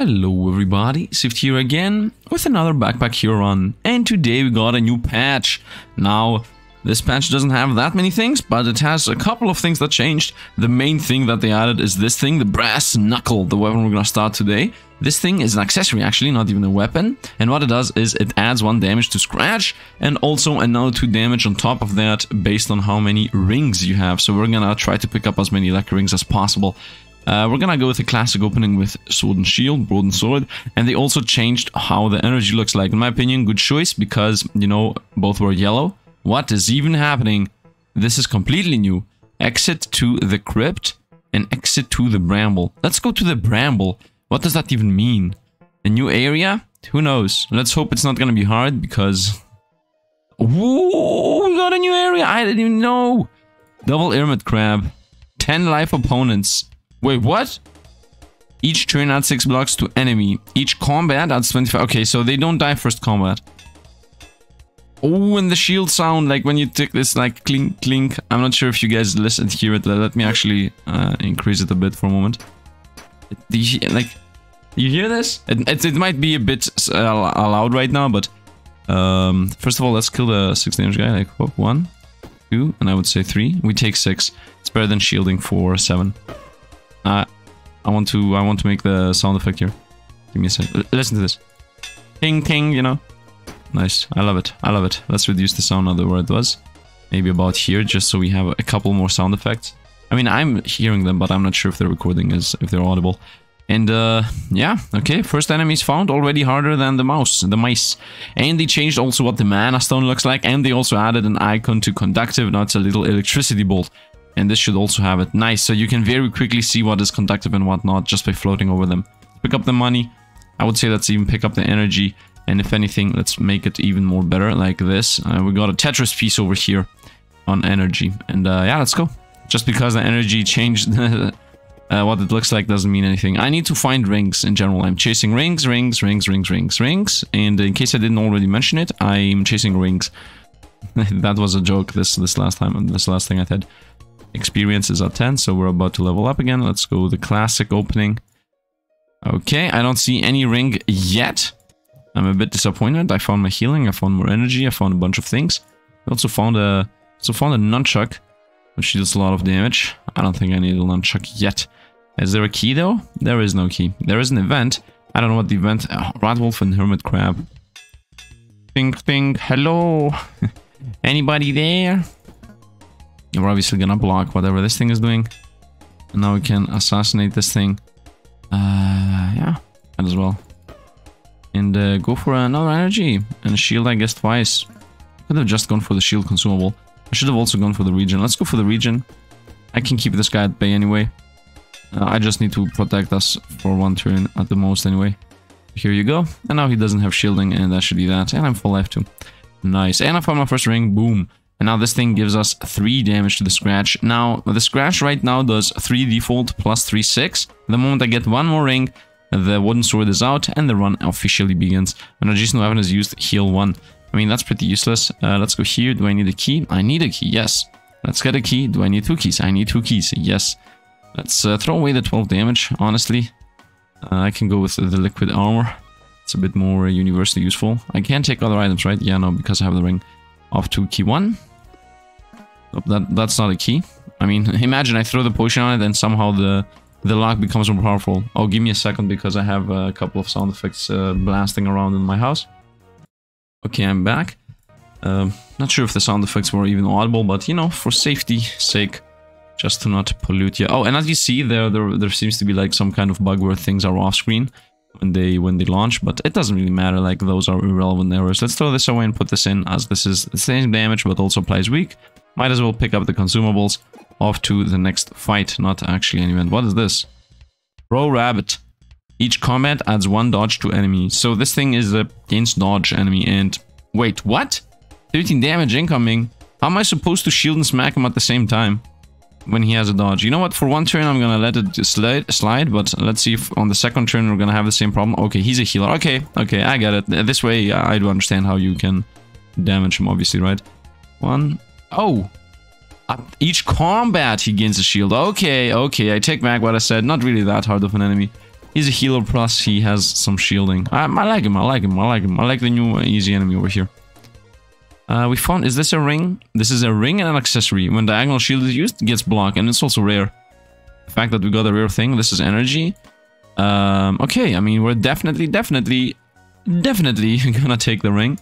Hello everybody, Sift here again with another Backpack Hero run, and today we got a new patch. Now, this patch doesn't have that many things, but it has a couple of things that changed. The main thing that they added is this thing, the brass knuckle, the weapon we're gonna start today. This thing is an accessory actually, not even a weapon, and what it does is it adds 1 damage to scratch and also another 2 damage on top of that based on how many rings you have. So we're gonna try to pick up as many lucky rings as possible. We're gonna go with a classic opening with sword and shield, broadened sword, and they also changed how the energy looks like. In my opinion, good choice, because, you know, both were yellow. What is even happening? This is completely new. Exit to the Crypt and exit to the Bramble. Let's go to the Bramble. What does that even mean? A new area? Who knows? Let's hope it's not gonna be hard, because... Whoa, we got a new area! I didn't even know! Double Hermit Crab. 10 life opponents. Wait, what? Each turn adds 6 blocks to enemy. Each combat adds 25. Okay, so they don't die first combat. Oh, and the shield sound, like when you take this, like clink, clink. I'm not sure if you guys listen to hear it. Let me actually increase it a bit for a moment. You hear this? It might be a bit loud right now, but... first of all, let's kill the 6 damage guy. Like, oh, 1, 2, and I would say 3. We take 6. It's better than shielding 4 or 7. I want to make the sound effect here. Give me a sec. Listen to this. Ting, ting, you know. Nice. I love it. I love it. Let's reduce the sound another where it was. Maybe about here, just so we have a couple more sound effects. I mean, I'm hearing them, but I'm not sure if the recording is, if they're audible. And, yeah. Okay. First enemies found. Already harder than the mice. And they changed also what the mana stone looks like. And they also added an icon to conductive. Now it's a little electricity bolt. And this should also have it. Nice, so you can very quickly see what is conductive and what not just by floating over them. Pick up the money. I would say let's even pick up the energy. And if anything, let's make it even more better like this. We got a Tetris piece over here on energy. And yeah, let's go. Just because the energy changed what it looks like doesn't mean anything. I need to find rings in general. I'm chasing rings. And in case I didn't already mention it, I'm chasing rings. That was a joke this last time and this last thing I said. Experience is at 10, so we're about to level up again. Let's go with the classic opening. Okay, I don't see any ring yet. I'm a bit disappointed. I found my healing, I found more energy, I found a bunch of things. I also found a nunchuck, which deals a lot of damage. I don't think I need a nunchuck yet. Is there a key though? There is no key. There is an event. I don't know what the event... Oh, Ratwolf and Hermit Crab. Ping, ping, hello! Anybody there? We're obviously gonna block whatever this thing is doing. And now we can assassinate this thing. Yeah, might as well. And go for another energy. And shield, I guess, twice. Could have just gone for the shield consumable. I should have also gone for the region. Let's go for the region. I can keep this guy at bay anyway. I just need to protect us for 1 turn at the most anyway. Here you go. And now he doesn't have shielding, and that should be that. And I'm full life too. Nice. And I found my first ring. Boom. And now this thing gives us 3 damage to the scratch. Now, the scratch right now does 3 default plus 3, 6. The moment I get 1 more ring, the wooden sword is out and the run officially begins. When adjacent weapon is used, heal 1. I mean, that's pretty useless. Let's go here. Do I need a key? I need a key, yes. Let's get a key. Do I need 2 keys? I need 2 keys, yes. Let's throw away the 12 damage, honestly. I can go with the liquid armor. It's a bit more universally useful. I can take other items, right? Yeah, no, because I have the ring. Off to key 1. Oh, that's not a key. I mean, imagine I throw the potion on it and somehow the lock becomes more powerful. Oh, give me a second because I have a couple of sound effects blasting around in my house. Okay, I'm back. Not sure if the sound effects were even audible, but you know, for safety's sake, just to not pollute you. Oh, and as you see, there seems to be like some kind of bug where things are off screen when they launch, but it doesn't really matter, like those are irrelevant errors. Let's throw this away and put this in, as this is the same damage but also applies weak. Might as well pick up the consumables. Off to the next fight, not actually an event. What is this? Bro Rabbit. Each combat adds 1 dodge to enemy. So this thing is against dodge enemy and... Wait, what? 13 damage incoming. How am I supposed to shield and smack him at the same time when he has a dodge? You know what, for 1 turn I'm gonna let it slide, but let's see if on the 2nd turn we're gonna have the same problem. Okay, he's a healer. Okay, I get it. This way I do understand how you can damage him, obviously, right? 1... Oh! At each combat he gains a shield. Okay, I take back what I said. Not really that hard of an enemy. He's a healer, plus he has some shielding. I like him, I like him, I like him. I like the new easy enemy over here. We found, is this a ring? This is a ring and an accessory. When diagonal shield is used, it gets blocked, and it's also rare. The fact that we got a rare thing, this is energy. Okay, I mean, we're definitely gonna take the ring.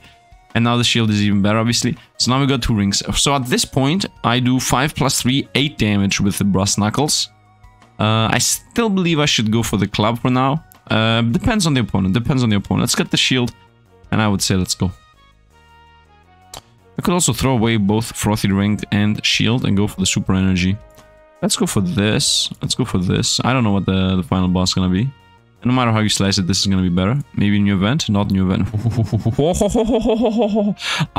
And now the shield is even better, obviously. So now we got 2 rings. So at this point, I do 5 + 3, 8 damage with the brass knuckles. I still believe I should go for the club for now. Depends on the opponent, depends on the opponent. Let's get the shield, and I would say let's go. I could also throw away both frothy ring and shield and go for the super energy. Let's go for this. Let's go for this. I don't know what the final boss is gonna be. And no matter how you slice it, this is gonna be better. Maybe new event, not new event.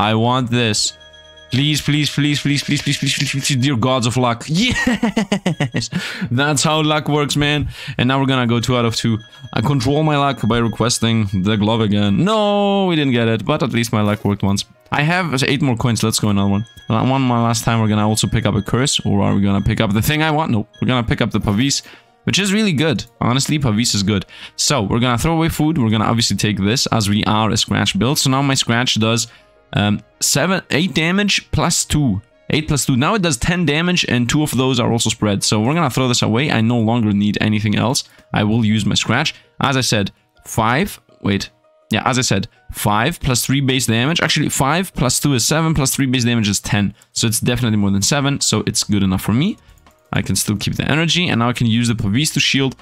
I want this. Please, please, please, please, please, please, please, please, please, dear gods of luck. Yes! That's how luck works, man. And now we're gonna go 2 out of 2. I control my luck by requesting the glove again. No, we didn't get it, but at least my luck worked once. I have 8 more coins. Let's go another one. One more last time, we're gonna also pick up a curse. Or are we gonna pick up the thing I want? No, we're gonna pick up the Pavise, which is really good. Honestly, Pavise is good. So, we're gonna throw away food. We're gonna obviously take this as we are a scratch build. So now my scratch does... 8 damage plus 2. 8 + 2. Now it does 10 damage, and 2 of those are also spread. So we're gonna throw this away. I no longer need anything else. I will use my scratch. As I said, 5. Wait. Yeah, as I said, 5 + 3 base damage. Actually, 5 + 2 is 7, + 3 base damage is 10. So it's definitely more than 7. So it's good enough for me. I can still keep the energy, and now I can use the Pavise to shield.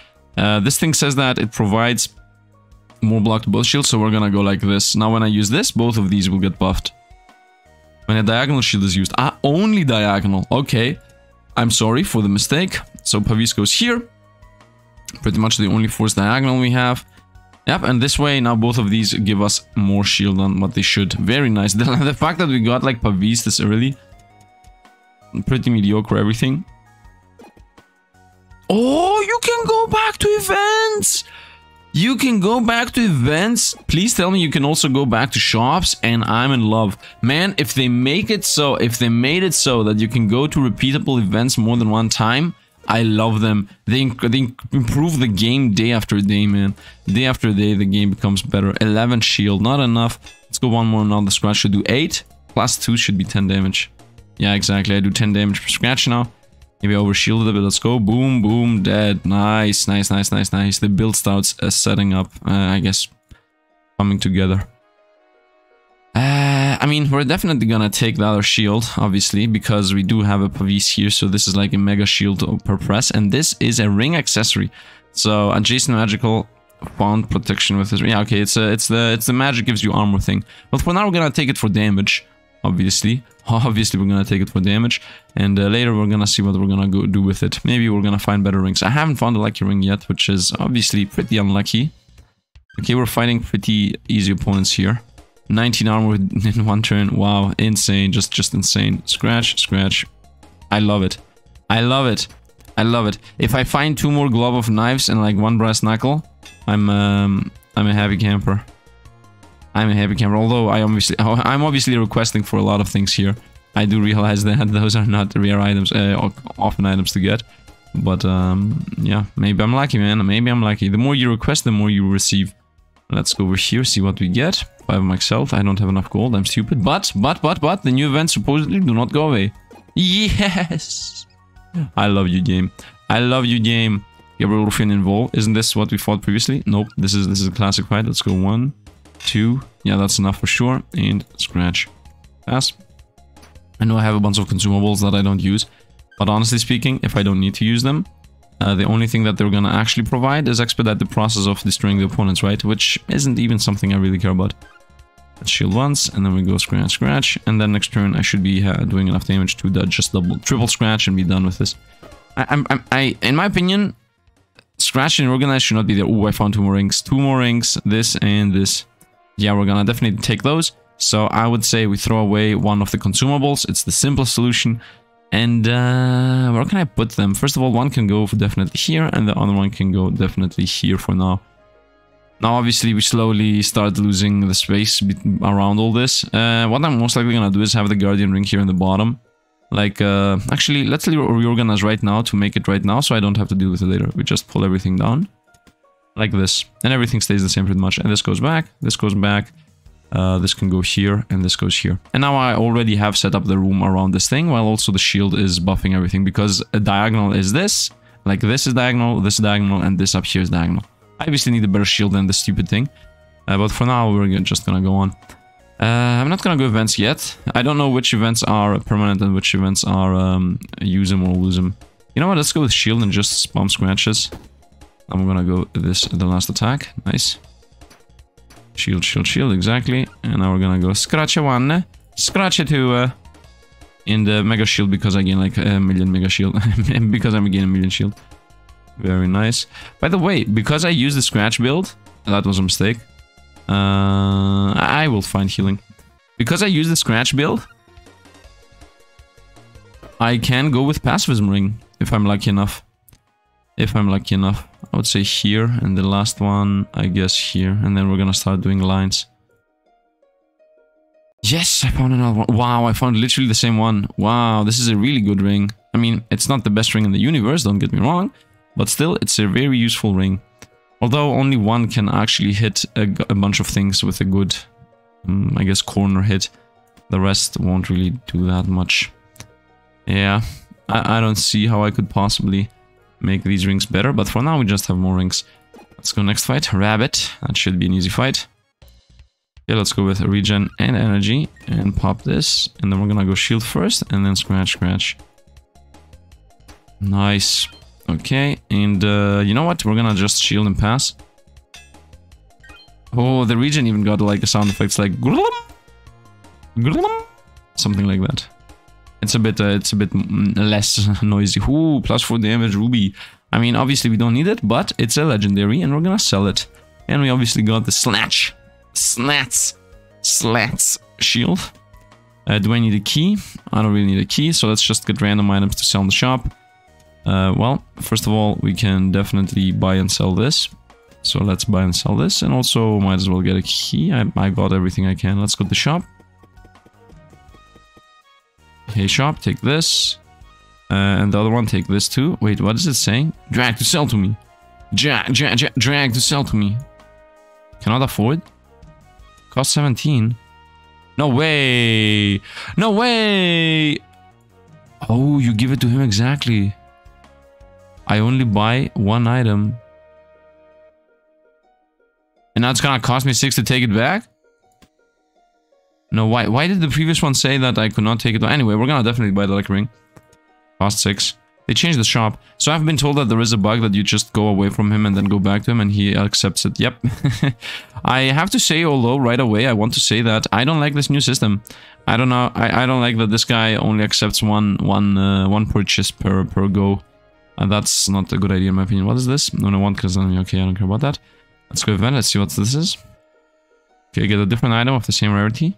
This thing says that it provides more block to both shields, so we're gonna go like this. Now when I use this, both of these will get buffed. When a diagonal shield is used. Ah, only diagonal. Okay. I'm sorry for the mistake. So Pavise goes here. Pretty much the only force diagonal we have. Yep, and this way, now both of these give us more shield on what they should. Very nice. The fact that we got like Pavise this early. Pretty mediocre everything. Oh, you can go back to events! You can go back to events. Please tell me you can also go back to shops, and I'm in love. Man, if they make it so, if they made it so that you can go to repeatable events more than 1 time, I love them. They improve the game day after day, man. Day after day, the game becomes better. 11 shield, not enough. Let's go one more now. The scratch should do 8. Plus 2 should be 10 damage. Yeah, exactly. I do 10 damage per scratch now. Maybe I overshielded a bit, let's go. Boom, boom, dead. Nice, nice, nice, nice, nice. The build starts setting up, I guess, coming together. I mean, we're definitely gonna take the other shield, obviously, because we do have a Pavise here, so this is like a mega shield per press, and this is a ring accessory. So, adjacent magical found protection with this. Yeah, okay, it's the magic gives you armor thing. But for now, we're gonna take it for damage. Obviously we're gonna take it for damage, and later we're gonna see what we're gonna go do with it. Maybe we're gonna find better rings. I haven't found a lucky ring yet, which is obviously pretty unlucky. Okay, we're fighting pretty easy opponents here. 19 armor in 1 turn. Wow, insane, just insane. Scratch, scratch. I love it. I love it. I love it. If I find 2 more glove of knives and like 1 brass knuckle, I'm a heavy camper. I'm a heavy camera, although I'm obviously requesting for a lot of things here. I do realize that those are not rare items, often items to get. But, yeah, maybe I'm lucky, man. Maybe I'm lucky. The more you request, the more you receive. Let's go over here, see what we get. 5 myself. I don't have enough gold. I'm stupid. But, the new events supposedly do not go away. Yes! I love you, game. I love you, game. Gabriel Ruffian involved. Isn't this what we fought previously? Nope. This is a classic fight. Let's go 1, 2, yeah, that's enough for sure, and scratch. Pass. I know I have a bunch of consumables that I don't use, but honestly speaking, if I don't need to use them, the only thing that they're gonna actually provide is expedite the process of destroying the opponents, right? Which isn't even something I really care about. Let's shield once, and then we go scratch, scratch, and then next turn I should be doing enough damage to just triple scratch and be done with this. In my opinion, scratch and organize should not be there. Oh, I found 2 more rings. 2 more rings, this and this. Yeah, we're gonna definitely take those. So I would say we throw away 1 of the consumables. It's the simplest solution. And where can I put them? First of all, 1 can go definitely here, and the other 1 can go definitely here for now. Now, obviously, we slowly start losing the space around all this. What I'm most likely gonna do is have the guardian ring here in the bottom. Like, actually, let's reorganize right now to make it right now, so I don't have to deal with it later. We just pull everything down. like this, and everything stays the same pretty much. And this goes back, this goes back, this can go here, and this goes here. And now I already have set up the room around this thing, while also the shield is buffing everything, because a diagonal is this, like this is diagonal, and this up here is diagonal. I obviously need a better shield than the stupid thing, but for now we're just gonna go on. I'm not gonna go events yet. I don't know which events are permanent and which events are use them or lose them. You know what, let's go with shield and just spam scratches. I'm gonna go this, the last attack, nice. Shield, shield, shield, exactly. And now we're gonna go scratch a one, scratch a two, in the mega shield, because I gain like a million mega shield, because I'm gaining a million shield. Very nice. By the way, because I used the scratch build, that was a mistake. I will find healing. Because I used the scratch build, I can go with pacifism ring, if I'm lucky enough. If I'm lucky enough, I would say here, and the last one, I guess here, and then we're gonna start doing lines. Yes, I found another one. Wow, I found literally the same one. Wow, this is a really good ring. I mean, it's not the best ring in the universe, don't get me wrong, but still, it's a very useful ring. Although only one can actually hit a bunch of things with a good, I guess, corner hit. The rest won't really do that much. Yeah, I don't see how I could possibly make these rings better, but for now we just have more rings. Let's go next fight, rabbit. That should be an easy fight. Okay, let's go with regen and energy and pop this, and then we're gonna go shield first and then scratch, scratch. Nice. Okay, and you know what? We're gonna just shield and pass. Oh, the region even got like a sound effects like glum, glum, something like that. It's a bit less noisy. Ooh, +4 damage ruby. I mean, obviously we don't need it, but it's a legendary, and we're gonna sell it. And we obviously got the slats shield. Do I need a key? I don't really need a key, so let's just get random items to sell in the shop. Well, first of all, we can definitely buy and sell this. So let's buy and sell this, and also might as well get a key. I got everything I can. Let's go to the shop. Hey shop, take this. And the other one, take this too. Wait, what is it saying? Drag to sell to me. Drag to sell to me. Cannot afford? Cost 17. No way! No way! Oh, you give it to him exactly. I only buy one item. And now it's gonna cost me 6 to take it back? No, why did the previous one say that I could not take it? Anyway, we're gonna definitely buy the like ring. Cost 6. They changed the shop. So I've been told that there is a bug that you just go away from him and then go back to him and he accepts it. Yep. I have to say, although right away, I want to say that I don't like this new system. I don't know. I don't like that this guy only accepts one purchase per go. And that's not a good idea in my opinion. What is this? No, no one, because I'm okay, I don't care about that. Let's go event, let's see what this is. Okay, get a different item of the same rarity.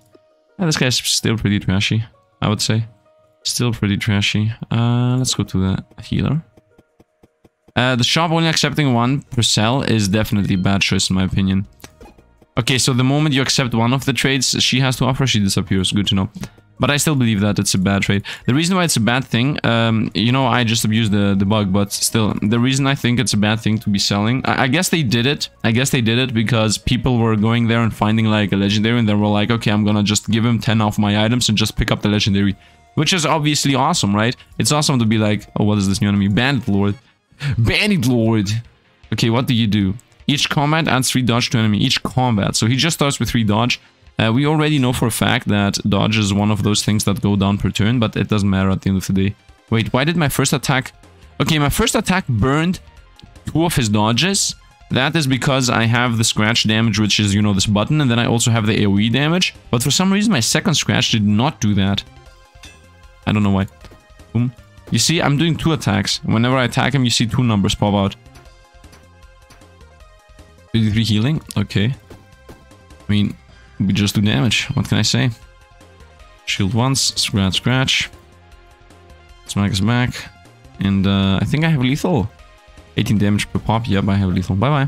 Yeah, this guy's still pretty trashy, I would say. Still pretty trashy. Let's go to the healer. The shop only accepting one per sell is definitely a bad choice in my opinion. Okay, so the moment you accept one of the trades she has to offer, she disappears. Good to know. But I still believe that it's a bad trade. The reason why it's a bad thing, you know, I just abused the bug, but still, the reason I think it's a bad thing to be selling, I guess they did it. I guess they did it because people were going there and finding like a legendary and they were like, okay, I'm gonna just give him 10 of my items and just pick up the legendary. Which is obviously awesome, right? It's awesome to be like, oh, what is this new enemy? Bandit Lord. Bandit Lord! Okay, what do you do? Each combat adds 3 dodge to enemy. Each combat. So he just starts with 3 dodge. We already know for a fact that dodge is one of those things that go down per turn, but it doesn't matter at the end of the day. Wait, why did my first attack... Okay, my first attack burned 2 of his dodges. That is because I have the scratch damage, which is, you know, this button, and then I also have the AoE damage. But for some reason, my second scratch did not do that. I don't know why. Boom. You see, I'm doing 2 attacks. Whenever I attack him, you see 2 numbers pop out. 33 healing? Okay. I mean... we just do damage, what can I say? Shield once, scratch, scratch. Smack is back. And I think I have lethal. 18 damage per pop, yep, I have lethal, bye-bye.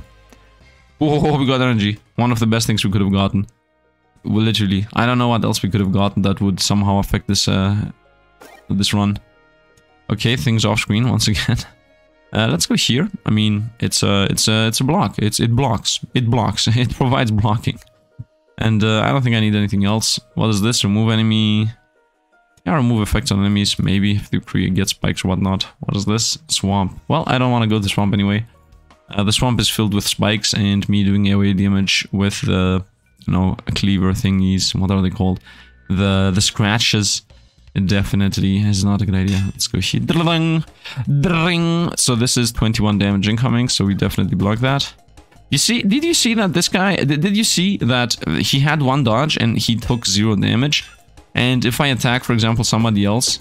Oh, we got energy. One of the best things we could have gotten. Well, literally, I don't know what else we could have gotten that would somehow affect this run. Okay, things off screen once again. Let's go here. I mean, it's a block. It blocks. It provides blocking. And I don't think I need anything else. What is this? Remove enemy. Yeah, remove effects on enemies. Maybe if you get spikes or whatnot. What is this? Swamp. Well, I don't want to go to the swamp anyway. The swamp is filled with spikes, and me doing AoE damage with the, you know, cleaver thingies. What are they called? The scratches. It definitely is not a good idea. Let's go here. So this is 21 damage incoming, so we definitely block that. You see, did you see that he had one dodge and he took 0 damage? And if I attack, for example, somebody else,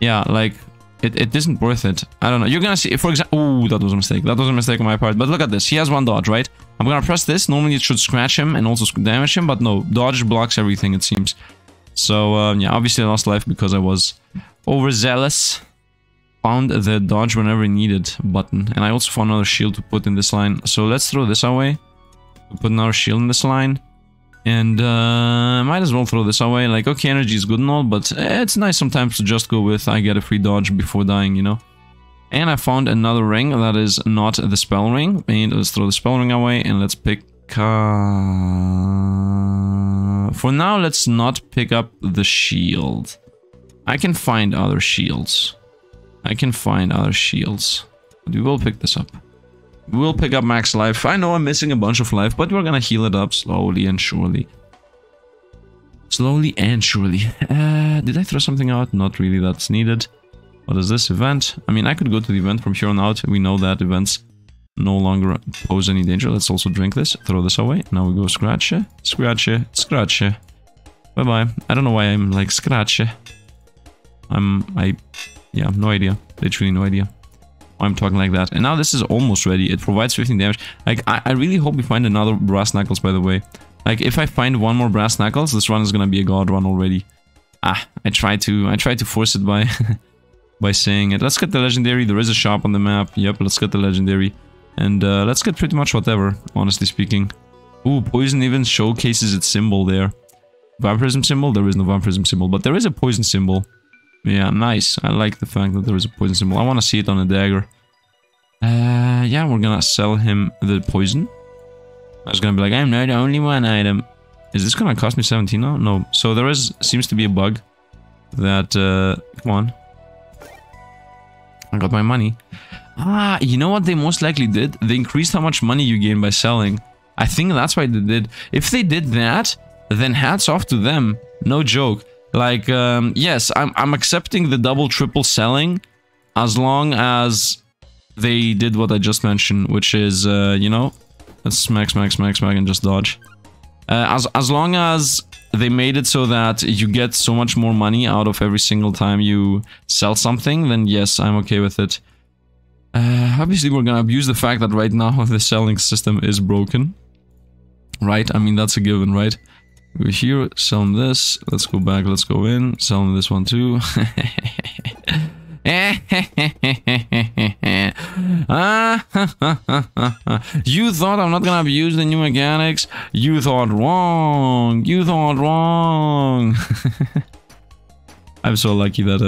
yeah, like, it isn't worth it. I don't know. You're gonna see, for example, ooh, that was a mistake. That was a mistake on my part. But look at this. He has one dodge, right? I'm gonna press this. Normally it should scratch him and also damage him, but no. Dodge blocks everything, it seems. So, yeah, obviously I lost life because I was overzealous. Found the dodge whenever needed button. And I also found another shield to put in this line. So let's throw this away. We'll put another shield in this line. And might as well throw this away. Like, okay, energy is good and all, but it's nice sometimes to just go with I get a free dodge before dying, you know. And I found another ring that is not the spell ring. And let's throw the spell ring away and let's pick... For now, let's not pick up the shield. I can find other shields. But we will pick this up. We will pick up max life. I know I'm missing a bunch of life, but we're gonna heal it up slowly and surely. Did I throw something out? Not really, that's needed. What is this event? I mean, I could go to the event from here on out. We know that events no longer pose any danger. Let's also drink this. Throw this away. Now we go scratch. Bye-bye. I don't know why I'm like scratch. Yeah, no idea. Literally no idea. I'm talking like that. And now this is almost ready. It provides 15 damage. Like, I really hope we find another brass knuckles, by the way. Like, if I find one more brass knuckles, this run is gonna be a god run already. Ah, I tried to force it by saying it. Let's get the legendary. There is a shop on the map. Yep, let's get the legendary. And let's get pretty much whatever, honestly speaking. Ooh, poison even showcases its symbol there. Vampirism symbol? There is no vampirism symbol, but there is a poison symbol. Yeah, nice. I like the fact that there is a poison symbol. I want to see it on a dagger. Yeah, we're gonna sell him the poison. I was gonna be like, I'm not only one item. Is this gonna cost me 17 now? No. So there is, seems to be a bug that, come on. I got my money. Ah, you know what they most likely did? They increased how much money you gain by selling. I think that's why they did. If they did that, then hats off to them. No joke. Like, yes, I'm accepting the double, triple selling as long as they did what I just mentioned, which is, you know, let's smack and just dodge. As long as they made it so that you get so much more money out of every single time you sell something, then yes, I'm okay with it. Obviously, we're gonna abuse the fact that right now the selling system is broken. Right? I mean, that's a given, right? We're here, sell him this, let's go back, let's go in, sell him this one too. You thought I'm not gonna abuse the new mechanics? You thought wrong! I'm so lucky that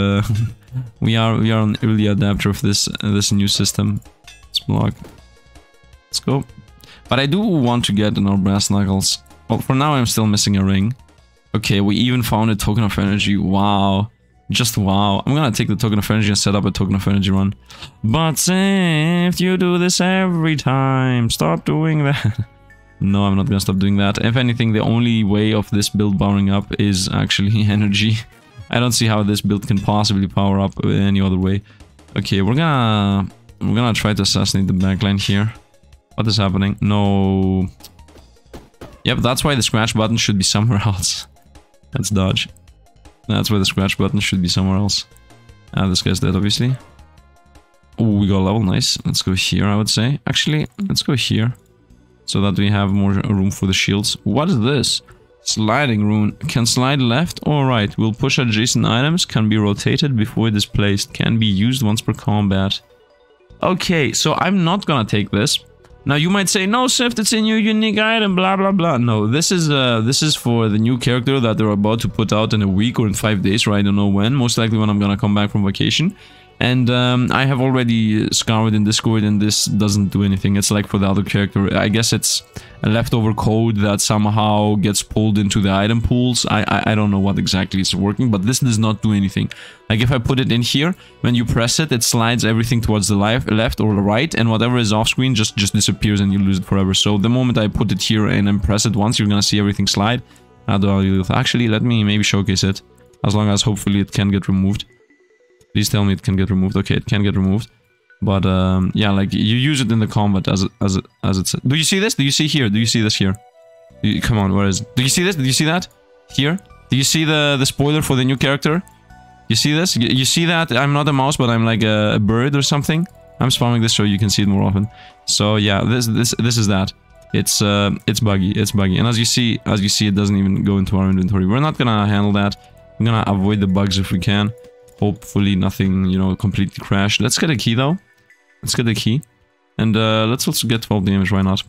we are an early adapter of this new system. Let's block. Let's go. But I do want to get in our brass knuckles. Well, for now I'm still missing a ring. Okay, we even found a token of energy. Wow. Just wow. I'm gonna take the token of energy and set up a token of energy run. But Sift, you do this every time. Stop doing that. No, I'm not gonna stop doing that. If anything, the only way of this build powering up is actually energy. I don't see how this build can possibly power up any other way. Okay, we're gonna try to assassinate the backline here. What is happening? No... Yep, that's why the scratch button should be somewhere else. Let's dodge. That's why the scratch button should be somewhere else. This guy's dead, obviously. Oh, we got a level, nice. Let's go here, I would say. Actually, let's go here. So that we have more room for the shields. What is this? Sliding rune. Can slide left or right. Will push adjacent items. Can be rotated before displaced. Can be used once per combat. Okay, so I'm not gonna take this. Now you might say, no, Sift, it's a new unique item, blah blah blah. No, this is for the new character that they're about to put out in a week or in 5 days, or I don't know when. Most likely when I'm gonna come back from vacation. And I have already scoured in Discord, and this doesn't do anything. It's like for the other character. I guess it's a leftover code that somehow gets pulled into the item pools. I don't know what exactly is working, but this does not do anything. Like if I put it in here, when you press it, it slides everything towards the left or the right, and whatever is off screen just disappears and you lose it forever. So the moment I put it here and then press it once, you're gonna see everything slide. Actually, let me maybe showcase it. As long as hopefully it can get removed. Please tell me it can get removed. Okay, it can get removed. But yeah, like you use it in the combat as it's. Do you see this? Do you see here? Do you see this here? Come on, where is it? Do you see this? Do you see that? Here? Do you see the spoiler for the new character? You see this? You see that? I'm not a mouse, but I'm like a bird or something. I'm spamming this so you can see it more often. So yeah, this is that. It's buggy. It's buggy. And as you see, it doesn't even go into our inventory. We're not gonna handle that. We're gonna avoid the bugs if we can. Hopefully nothing, you know, completely crashed. Let's get a key though. Let's get a key. And let's also get 12 damage, why not?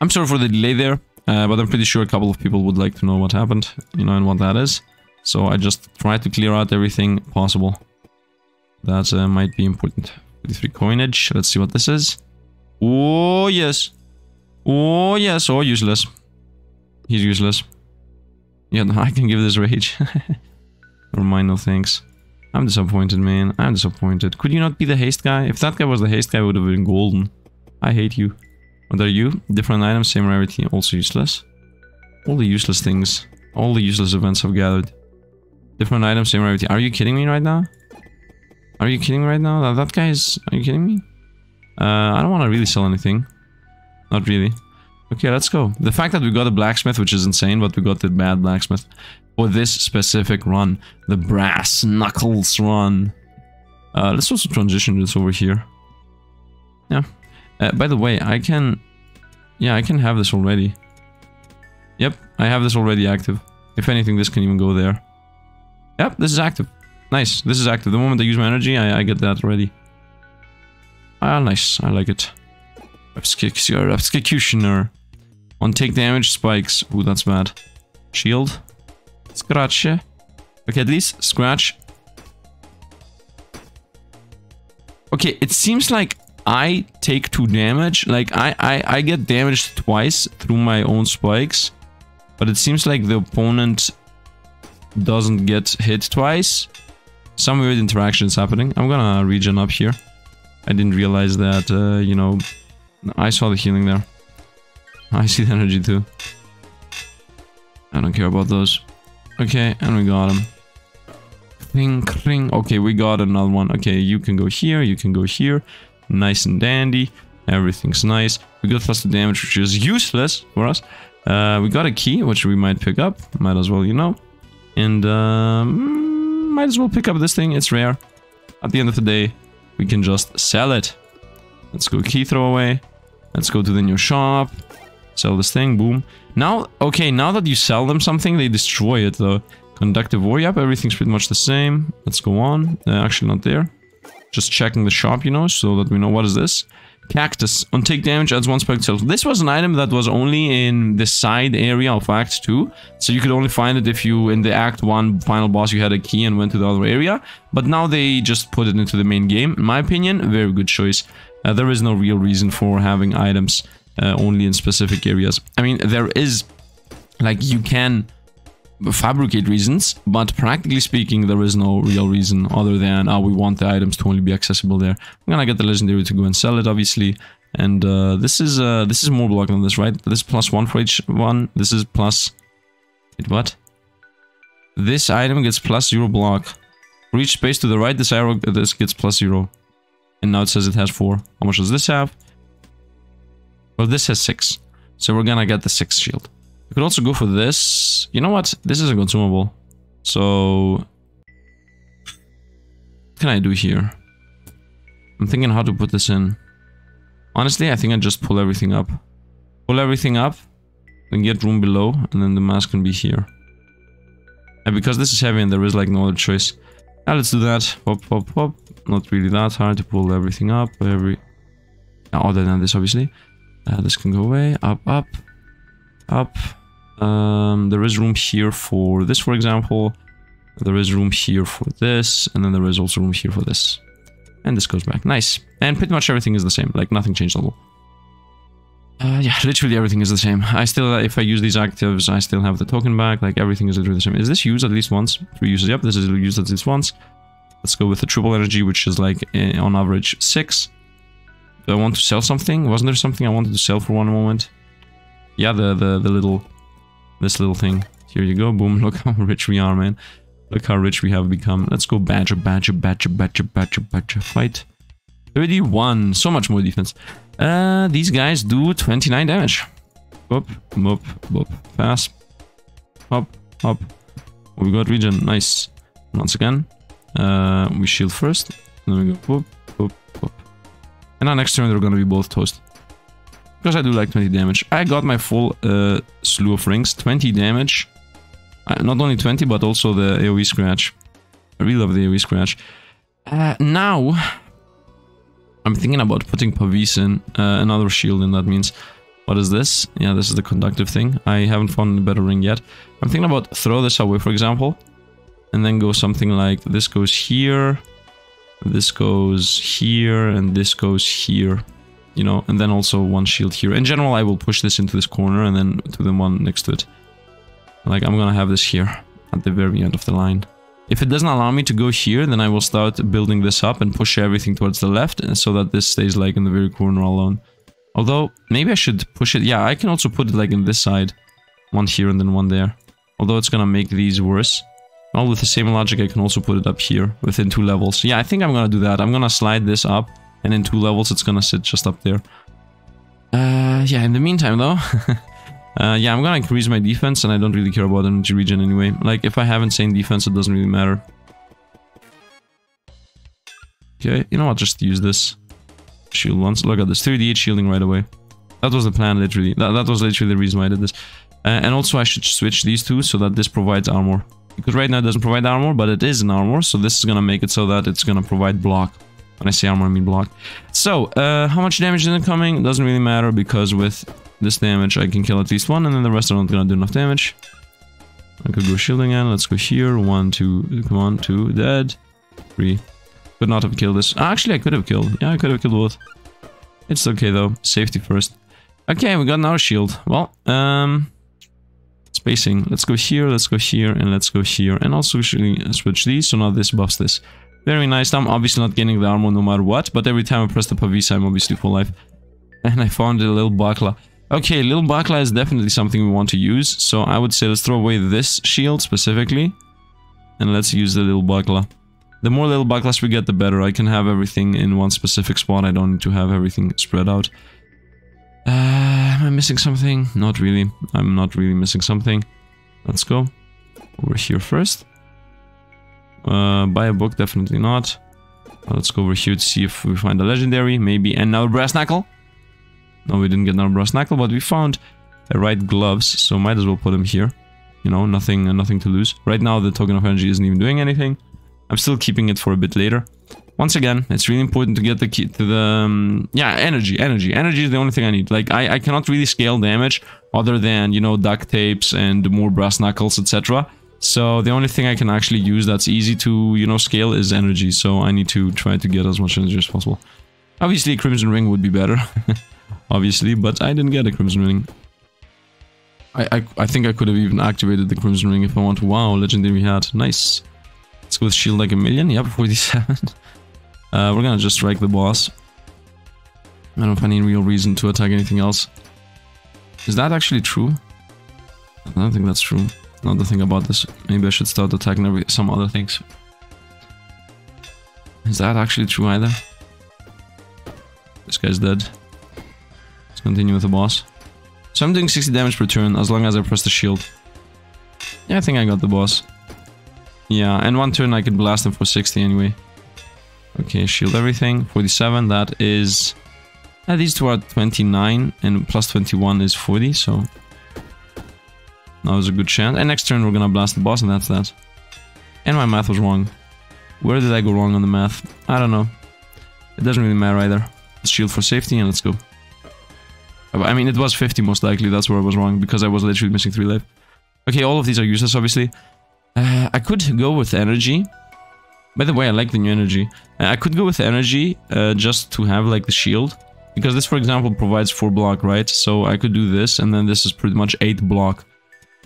I'm sorry for the delay there, but I'm pretty sure a couple of people would like to know what happened, you know, and what that is. So I just tried to clear out everything possible. That might be important. 53 coinage, let's see what this is. Oh yes. Oh yes, oh useless. He's useless. Yeah, no, I can give this rage. Never mind, no thanks. I'm disappointed, man. I'm disappointed. Could you not be the haste guy? If that guy was the haste guy, it would have been golden. I hate you. What are you? Different items, same rarity, also useless. All the useless things. All the useless events I've gathered. Different items, same rarity. Are you kidding me right now? Are you kidding me right now? That guy is... Are you kidding me? I don't want to really sell anything. Not really. Okay, let's go. The fact that we got a blacksmith, which is insane, but we got the bad blacksmith. For this specific run, the brass knuckles run. Let's also transition this over here. Yeah. By the way, I can... Yeah, I can have this already. Yep, I have this already active. If anything, this can even go there. Yep, this is active. Nice, this is active. The moment I use my energy, I get that already. Ah, nice. I like it. Executioner. On take damage spikes. Ooh, that's bad. Shield. Scratch. Okay, at least scratch. Okay, it seems like I take 2 damage. Like, I get damaged twice through my own spikes. But it seems like the opponent doesn't get hit twice. Some weird interaction is happening. I'm gonna regen up here. I didn't realize that, you know... I saw the healing there. I see the energy too. I don't care about those. Okay, and we got him. Ring, ring. Okay, we got another one. Okay, you can go here, you can go here. Nice and dandy. Everything's nice. We got faster damage, which is useless for us. We got a key, which we might pick up. Might as well, you know. And might as well pick up this thing. It's rare. At the end of the day, we can just sell it. Let's go key throwaway. Let's go to the new shop. Sell this thing, boom. Now, okay, now that you sell them something, they destroy it though. Conductive war, yep, everything's pretty much the same. Let's go on. Actually, not there. Just checking the shop, you know, so that we know what is this. Cactus. On take damage, adds 1 spike to self. This was an item that was only in the side area of Act 2. So you could only find it if you, in the Act 1 final boss, you had a key and went to the other area. But now they just put it into the main game. In my opinion, very good choice. There is no real reason for having items only in specific areas. I mean, there is, like, you can fabricate reasons, but practically speaking, there is no real reason other than, oh, we want the items to only be accessible there. I'm gonna get the legendary to go and sell it, obviously. And this is more block than this, right? This is +1 for each one. This is plus... Wait, what? This item gets +0 block. For each space to the right, this arrow this gets +0. And now it says it has 4. How much does this have? Well, this has 6. So we're gonna get the 6 shield. You could also go for this. You know what? This isn't consumable. So... What can I do here? I'm thinking how to put this in. Honestly, I think I just pull everything up. Pull everything up. Then get room below. And then the mask can be here. And because this is heavy and there is like no other choice. Now let's do that. Hop, hop, hop. Not really that hard to pull everything up. Other than this, obviously. This can go away. Up, up, up. There is room here for this, for example. There is room here for this, and then there is also room here for this. And this goes back. Nice. And pretty much everything is the same. Like, nothing changed at all. Yeah, literally everything is the same. I still, if I use these actives, I still have the token back. Like, everything is literally the same. Is this used at least once? 3 uses. Yep, this is used at least once. Let's go with the triple energy, which is like, on average, 6. Do I want to sell something? Wasn't there something I wanted to sell for one moment? Yeah, the little... This little thing. Here you go. Boom. Look how rich we are, man. Look how rich we have become. Let's go badger fight. 31. So much more defense. These guys do 29 damage. Boop, boop, boop. Fast. Hop, hop. We got regen. Nice. Once again. We shield first. Then we go boop, boop, boop. And our next turn they're gonna be both toast. Because I do like 20 damage. I got my full slew of rings. 20 damage. Not only 20, but also the AoE scratch. I really love the AoE scratch. Now, I'm thinking about putting Pavise in. Another shield, and that means... What is this? Yeah, this is the conductive thing. I haven't found a better ring yet. I'm thinking about throw this away, for example. And then go something like... This goes here. This goes here. And this goes here. You know, and then also one shield here. In general, I will push this into this corner and then to the one next to it. Like, I'm gonna have this here, at the very end of the line. If it doesn't allow me to go here, then I will start building this up and push everything towards the left, and so that this stays, like, in the very corner alone. Although, maybe I should push it... Yeah, I can also put it, like, in this side. One here and then one there. Although it's gonna make these worse. All with the same logic, I can also put it up here, within 2 levels. Yeah, I think I'm gonna do that. I'm gonna slide this up, and in 2 levels, it's gonna sit just up there. Yeah, in the meantime, though... yeah, I'm gonna increase my defense, and I don't really care about energy regen anyway. Like, if I have insane defense, it doesn't really matter. Okay, you know what, just use this. Shield once. Look at this, 3d8 shielding right away. That was the plan, literally. That was literally the reason why I did this. And also, I should switch these two, so that this provides armor. Because right now it doesn't provide armor, but it is an armor, so this is gonna make it so that it's gonna provide block. When I say armor, I mean block. So, how much damage is it coming? Doesn't really matter, because with... This damage, I can kill at least one, and then the rest are not gonna do enough damage. I could go shielding again, let's go here, 1, 2, come on, 2, dead, 3. Could not have killed this. Actually, I could have killed, yeah, I could have killed both. It's okay though, safety first. Okay, we got another shield, well, spacing, let's go here, and let's go here, and also switch these, so now this buffs this. Very nice, I'm obviously not getting the armor no matter what, but every time I press the Pavise, I'm obviously full life. And I found a little Bakla. Okay, Little Bakla is definitely something we want to use, so I would say let's throw away this shield specifically, and let's use the Little Bakla. The more Little Baklas we get, the better. I can have everything in one specific spot, I don't need to have everything spread out. Am I missing something? Not really. I'm not really missing something. Let's go. Over here first. Buy a book, definitely not. Let's go over here to see if we find a legendary, maybe, and now Brass Knuckle. No, we didn't get another brass knuckle, but we found right gloves, so might as well put them here. You know, nothing to lose. Right now, the token of energy isn't even doing anything. I'm still keeping it for a bit later. Once again, it's really important to get the key to the... yeah, energy. Energy is the only thing I need. Like, I cannot really scale damage other than, you know, duct tapes and more brass knuckles, etc. So, the only thing I can actually use that's easy to, you know, scale is energy. So, I need to try to get as much energy as possible. Obviously, a Crimson Ring would be better. Obviously, but I didn't get a Crimson Ring. I think I could have even activated the Crimson Ring if I want to. Wow, legendary hat. Nice. Let's go with shield like a million. Yep, 47. We're gonna just strike the boss. I don't find any real reason to attack anything else. Is that actually true? I don't think that's true. Not the thing about this. Maybe I should start attacking some other things. Is that actually true either? This guy's dead. Continue with the boss. So I'm doing 60 damage per turn, as long as I press the shield. Yeah, I think I got the boss. Yeah, and one turn I could blast him for 60 anyway. Okay, shield everything. 47, that is... these two are 29, and plus 21 is 40, so... Now is a good chance. And next turn we're gonna blast the boss, and that's that. And my math was wrong. Where did I go wrong on the math? I don't know. It doesn't really matter either. Let's shield for safety, and let's go. I mean, it was 50 most likely, that's where I was wrong, because I was literally missing 3 life. Okay, all of these are useless, obviously. I could go with energy. By the way, I like the new energy. I could go with energy just to have like the shield. Because this, for example, provides 4 block, right? So I could do this, and then this is pretty much 8 block.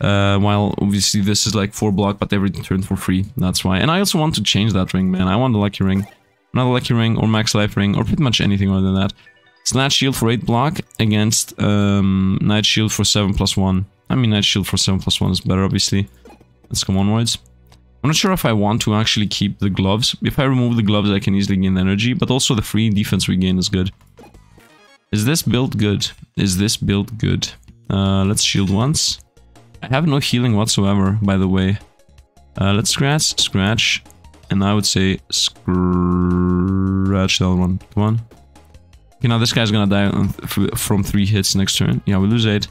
While obviously this is like 4 block, but every turn for free. That's why. And I also want to change that ring, man. I want the lucky ring. Another lucky ring or max life ring or pretty much anything other than that. Snatch shield for 8 block against night shield for 7+1. I mean, night shield for 7+1 is better, obviously. Let's come onwards. I'm not sure if I want to actually keep the gloves. If I remove the gloves, I can easily gain energy, but also the free defense we gain is good. Is this build good? Is this build good? Let's shield once. I have no healing whatsoever, by the way. Let's scratch, and I would say scratch the other one. Come on. Okay, now this guy's gonna die from 3 hits next turn. Yeah, we lose 8.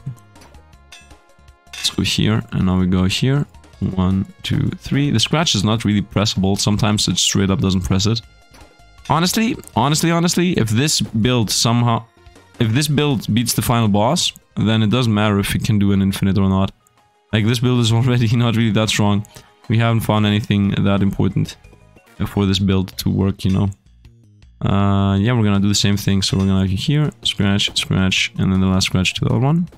Let's go here, and now we go here. 1, 2, 3. The scratch is not really pressable. Sometimes it straight up doesn't press it. Honestly, if this build somehow... If this build beats the final boss, then it doesn't matter if it can do an infinite or not. Like, this build is already not really that strong. We haven't found anything that important for this build to work, you know. Yeah, we're gonna do the same thing. So we're gonna go here, scratch, and then the last scratch to the other one.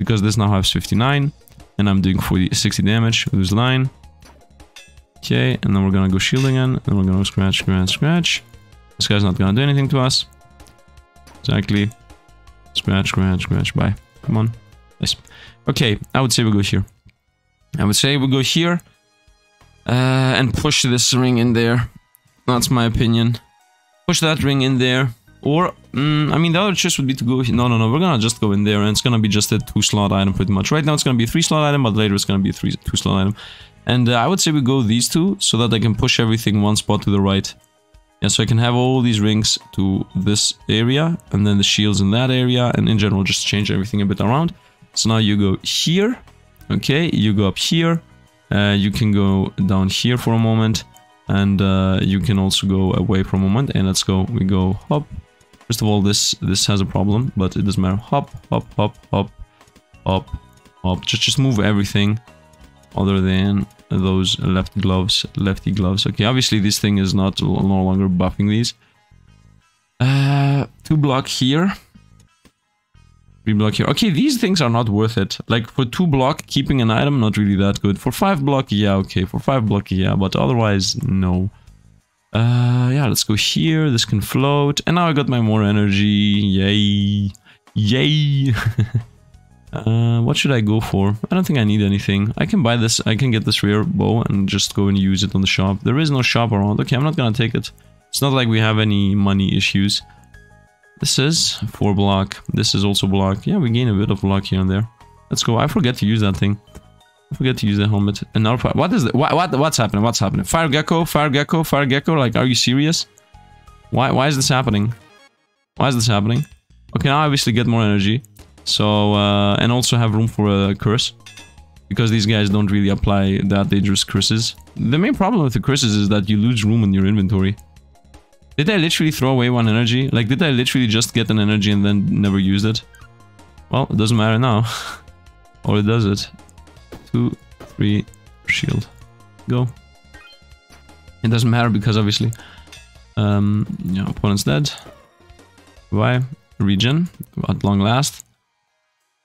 Because this now has 59, and I'm doing 60 damage with this line. Okay, and then we're gonna go shield again, and we're gonna go scratch. This guy's not gonna do anything to us. Exactly. Scratch, bye. Come on. Nice. Okay, I would say we go here. And push this ring in there. That's my opinion. Push that ring in there. Or, I mean, the other choice would be to go here. No, we're gonna just go in there, and it's gonna be just a 2-slot item pretty much. Right now it's gonna be a 3-slot item, but later it's gonna be a 2-slot item. And I would say we go these two, so that I can push everything one spot to the right. Yeah, so I can have all these rings to this area, and then the shields in that area, and in general just change everything a bit around. So now you go here, okay, you go up here, you can go down here for a moment, and you can also go away for a moment, and let's go, we go hop. First of all, this has a problem, but it doesn't matter. Hop. Just move everything other than those lefty gloves. Okay, obviously this thing is no longer buffing these. 2 block here. 3 block here. Okay, these things are not worth it. Like, for 2 block, keeping an item, not really that good. For 5 block, yeah, okay. For 5 block, yeah, but otherwise, no. Yeah, let's go here. This can float. And now I got my more energy. Yay. What should I go for? I don't think I need anything. I can buy this. I can get this rare bow and just go and use it on the shop. There is no shop around. Okay, I'm not gonna take it. It's not like we have any money issues. This is 4 block. This is also block. Yeah, we gain a bit of block here and there. Let's go. I forget to use that thing. I forget to use the helmet. And now, what is that? What's happening? What's happening? Fire gecko. Like, are you serious? Why is this happening? Okay, now I obviously get more energy. So, and also have room for a curse, because these guys don't really apply that dangerous curses. The main problem with the curses is that you lose room in your inventory. Did I literally throw away 1 energy? Like, did I literally just get an energy and then never used it? Well, it doesn't matter now. Or does it? 2, 3, shield. Go. It doesn't matter because obviously... yeah, opponent's dead. Why? Regen. At long last.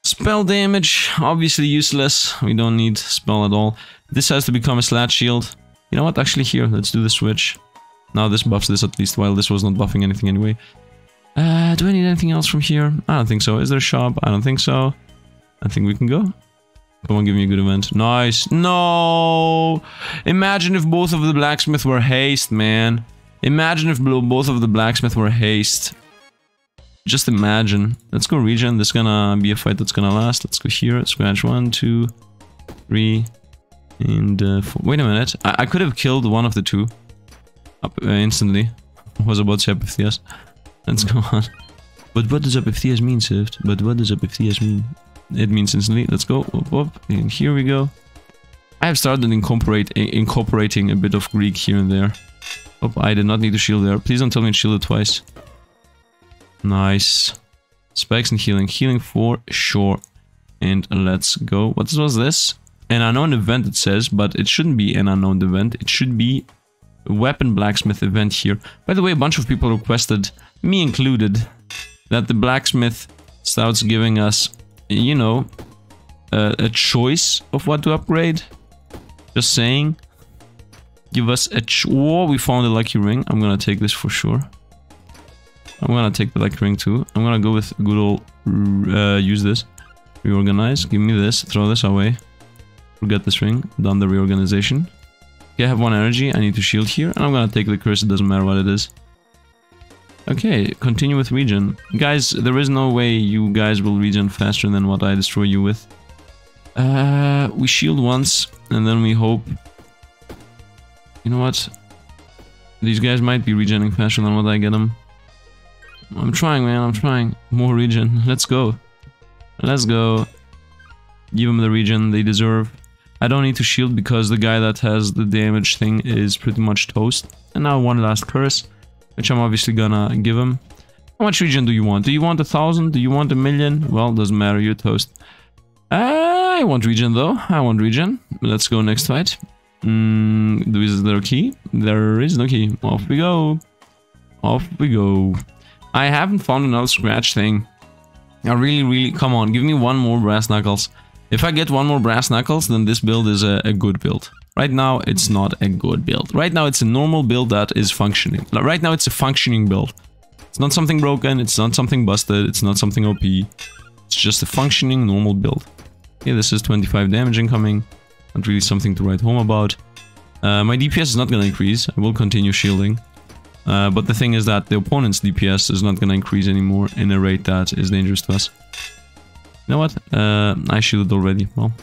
Spell damage, obviously useless. We don't need spell at all. This has to become a slat shield. You know what? Actually, here, let's do the switch. Now this buffs this at least, while this was not buffing anything anyway. Do I need anything else from here? I don't think so. Is there a shop? I don't think so. I think we can go. Come on, give me a good event. Nice. No! Imagine if both of the blacksmith were haste, man. Imagine if both of the blacksmith were haste. Just imagine. Let's go regen. This is gonna be a fight that's gonna last. Let's go here. Scratch 1, 2, 3, and 4. Wait a minute. I could have killed one of the two up instantly. I was about to say Epiphthias. Let's go on. But what does Epiphthias mean, Sift? It means instantly. Let's go. Up. And here we go. I have started incorporating a bit of Greek here and there. Oh, I did not need to shield there. Please don't tell me to shield it twice. Nice. Spikes and healing for sure. And let's go. What was this? an unknown event it says, but it shouldn't be an unknown event. It should be a weapon blacksmith event here. By the way, a bunch of people requested, me included, that the blacksmith starts giving us, you know, a choice of what to upgrade. Just saying. Give us a oh, we found a lucky ring. I'm gonna take this for sure. I'm gonna take the lucky ring too. I'm gonna go with good old, use this. Reorganize, give me this, throw this away. Forget this ring, done the reorganization. Okay, I have 1 energy, I need to shield here. And I'm gonna take the curse, it doesn't matter what it is. Okay, continue with regen. Guys, there is no way you guys will regen faster than what I destroy you with. We shield once, and then we hope... You know what? These guys might be regening faster than what I get them. I'm trying, man, I'm trying. More regen, let's go. Let's go. Give them the regen they deserve. I don't need to shield because the guy that has the damage thing is pretty much toast. And now 1 last curse, which I'm obviously gonna give him. How much regen do you want? Do you want 1,000? Do you want 1,000,000? Well, doesn't matter, you're toast. I want regen though, I want regen. Let's go next fight. Is there a key? There is no key. Off we go. Off we go. I haven't found another scratch thing. I really, come on, give me 1 more brass knuckles. If I get 1 more brass knuckles, then this build is a good build. Right now, it's not a good build. Right now, it's a normal build that is functioning. Right now, it's a functioning build. It's not something broken, it's not something busted, it's not something OP. It's just a functioning, normal build. Okay, this is 25 damage incoming. Not really something to write home about. My DPS is not gonna increase. I will continue shielding. But the thing is that the opponent's DPS is not gonna increase anymore in a rate that is dangerous to us. You know what? I shielded already. Well,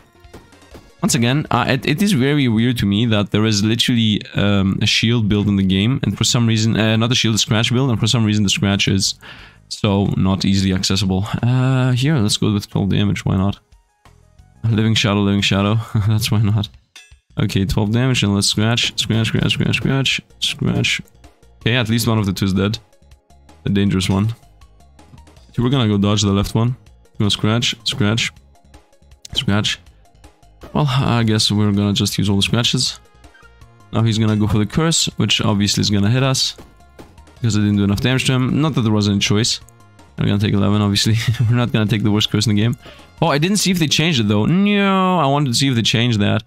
once again, it is very weird to me that there is literally a shield build in the game, and for some reason, not a shield, a scratch build, and for some reason the scratch is so not easily accessible. Here, let's go with 12 damage. Why not? Living shadow, that's why not. Okay, 12 damage and let's scratch. Okay, at least one of the two is dead. The dangerous one. Okay, we're gonna go dodge the left one. We're gonna scratch. Well, I guess we're gonna just use all the scratches. Now he's gonna go for the curse, which obviously is gonna hit us. Because I didn't do enough damage to him. Not that there was any choice. We're gonna take 11, obviously. We're not gonna take the worst curse in the game. Oh, I didn't see if they changed it, though. No, I wanted to see if they changed that.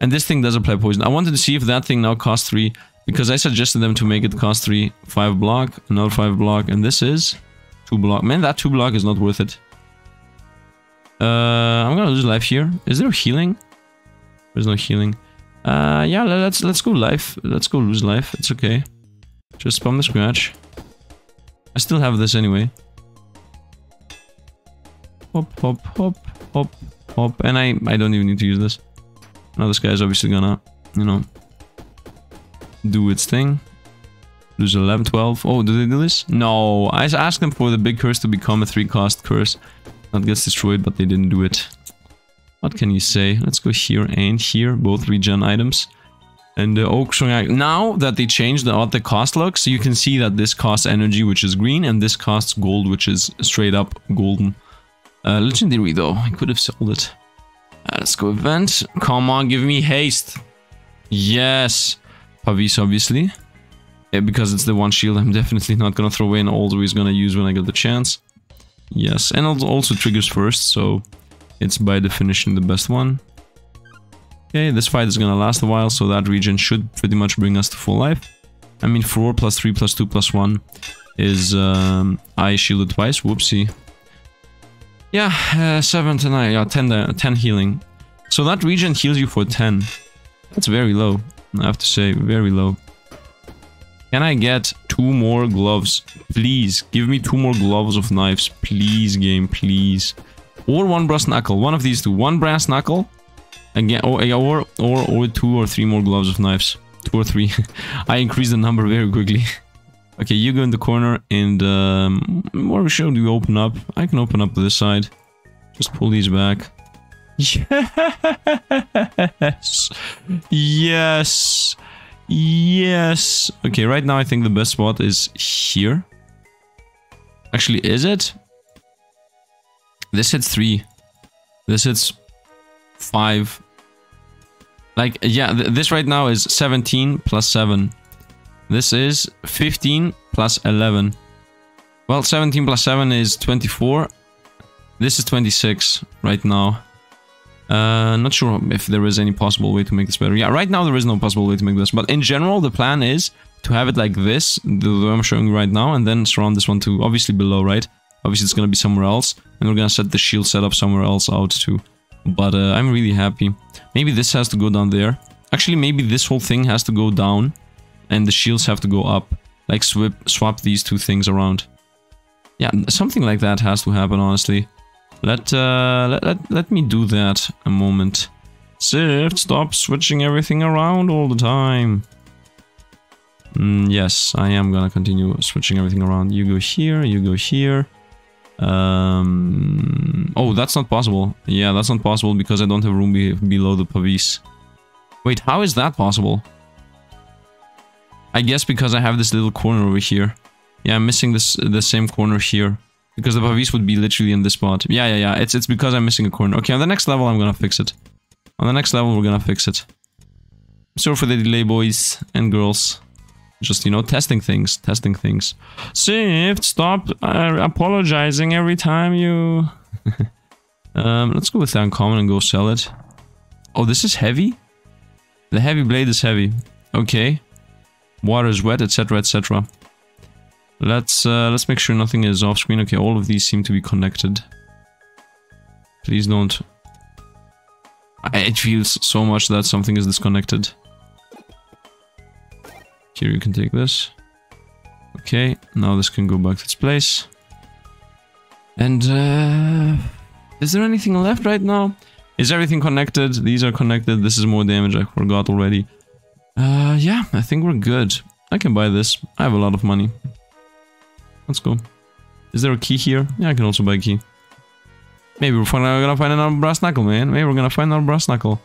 And this thing does apply poison. I wanted to see if that thing now costs 3, because I suggested them to make it cost 3. 5 block, another 5 block, and this is 2 block. Man, that 2 block is not worth it. I'm gonna lose life here. Is there healing? There's no healing. Yeah, let's go life. Let's go lose life. It's okay. Just spam the scratch. I still have this anyway. Hop, hop, hop, hop, hop. And I don't even need to use this. Now this guy is obviously gonna, you know, do its thing. Lose 11, 12. Oh, did they do this? No. I asked them for the big curse to become a 3-cost curse. That gets destroyed, but they didn't do it. What can you say? Let's go here and here. Both regen items. And the Oakshire... Now that they changed what the cost looks, you can see that this costs energy, which is green, and this costs gold, which is straight up golden. Legendary though, I could have sold it. Let's go event. Come on, give me haste. Yes. Pavise, obviously. Yeah, because it's the 1 shield I'm definitely not gonna throw away and always gonna use when I get the chance. Yes, and also triggers first, so it's by definition the best one. Okay, this fight is gonna last a while, so that region should pretty much bring us to full life. I mean, 4 + 3 + 2 + 1 is... I shielded twice, whoopsie. Yeah, 7 to 9, yeah, 10 healing. So that regen heals you for 10. That's very low, I have to say, very low. Can I get 2 more gloves? Please, give me 2 more gloves of knives. Please, game, please. Or 1 brass knuckle, one of these 2. 1 brass knuckle, again, or 2 or 3 more gloves of knives. 2 or 3. I increased the number very quickly. Okay, you go in the corner and what should we open up? I can open up to this side. Just pull these back. Yes! Yes! Yes! Okay, right now I think the best spot is here. Actually, is it? This hits 3. This hits 5. Like, yeah, this right now is 17 plus 7. This is 15 plus 11. Well, 17 plus 7 is 24. This is 26 right now. Not sure if there is any possible way to make this better. Yeah, right now there is no possible way to make this. But in general, the plan is to have it like this, the way I'm showing you right now, and then surround this one to obviously below, right? Obviously, it's going to be somewhere else. And we're going to set the shield setup somewhere else out too. But I'm really happy. Maybe this has to go down there. Actually, maybe this whole thing has to go down. And the shields have to go up. Like, swap these two things around. Yeah, something like that has to happen, honestly. Let me do that a moment. Sift, stop switching everything around all the time. Yes, I am gonna continue switching everything around. You go here, you go here. Oh, that's not possible. Yeah, that's not possible because I don't have room below the pavise. Wait, how is that possible? I guess because I have this little corner over here. Yeah, I'm missing the same corner here. Because the pavise would be literally in this spot. Yeah. It's because I'm missing a corner. Okay, on the next level, I'm gonna fix it. On the next level, we're gonna fix it. Sorry for the delay, boys and girls. Just, you know, testing things. Sift, stop apologizing every time you... let's go with the uncommon and go sell it. Oh, this is heavy? The heavy blade is heavy. Okay. Water is wet, etc, etc. Let's make sure nothing is off screen. Okay, all of these seem to be connected. Please don't. It feels so much that something is disconnected. Here you can take this. Okay, now this can go back to its place. And is there anything left right now? Is everything connected? These are connected. This is more damage. I forgot already. Yeah, I think we're good. I can buy this. I have a lot of money. Let's go. Is there a key here? Yeah, I can also buy a key. Maybe we're gonna find another brass knuckle, man. Maybe we're gonna find another brass knuckle.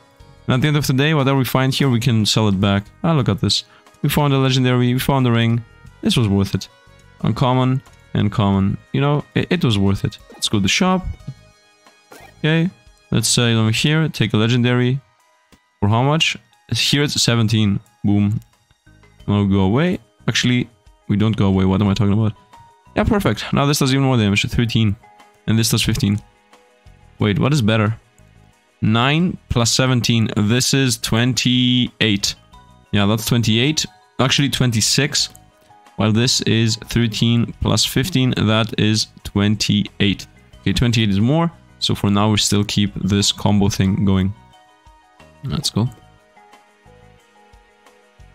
And at the end of the day, whatever we find here, we can sell it back. Ah, look at this. We found a legendary, we found a ring. This was worth it. Uncommon and common. You know, it was worth it. Let's go to the shop. Okay. Let's sell over here. Take a legendary. For how much? Here it's 17. Boom. Now go away. Actually, we don't go away. What am I talking about? Yeah, perfect. Now this does even more damage, 13. And this does 15. Wait, what is better? 9 plus 17. This is 28. Yeah, that's 28. Actually, 26. While this is 13 plus 15. That is 28. Okay, 28 is more. So for now, we still keep this combo thing going. Let's go.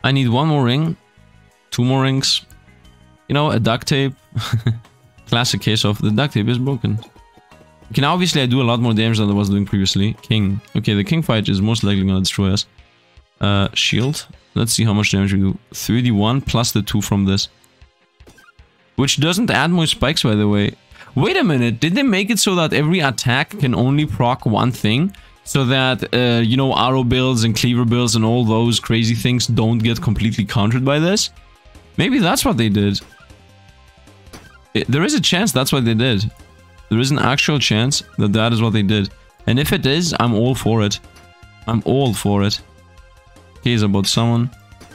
I need one more ring. 2 more rings. You know, a duct tape. Classic case of the duct tape is broken. Okay, now obviously I do a lot more damage than I was doing previously. King. Okay, the king fight is most likely gonna destroy us. Shield. Let's see how much damage we do. 3d1 plus the 2 from this. Which doesn't add more spikes, by the way. Wait a minute, did they make it so that every attack can only proc one thing? So that, you know, arrow builds and cleaver builds and all those crazy things don't get completely countered by this? Maybe that's what they did. There is a chance that's what they did. There is an actual chance that that is what they did. And if it is, I'm all for it. I'm all for it. Okay, it's about someone.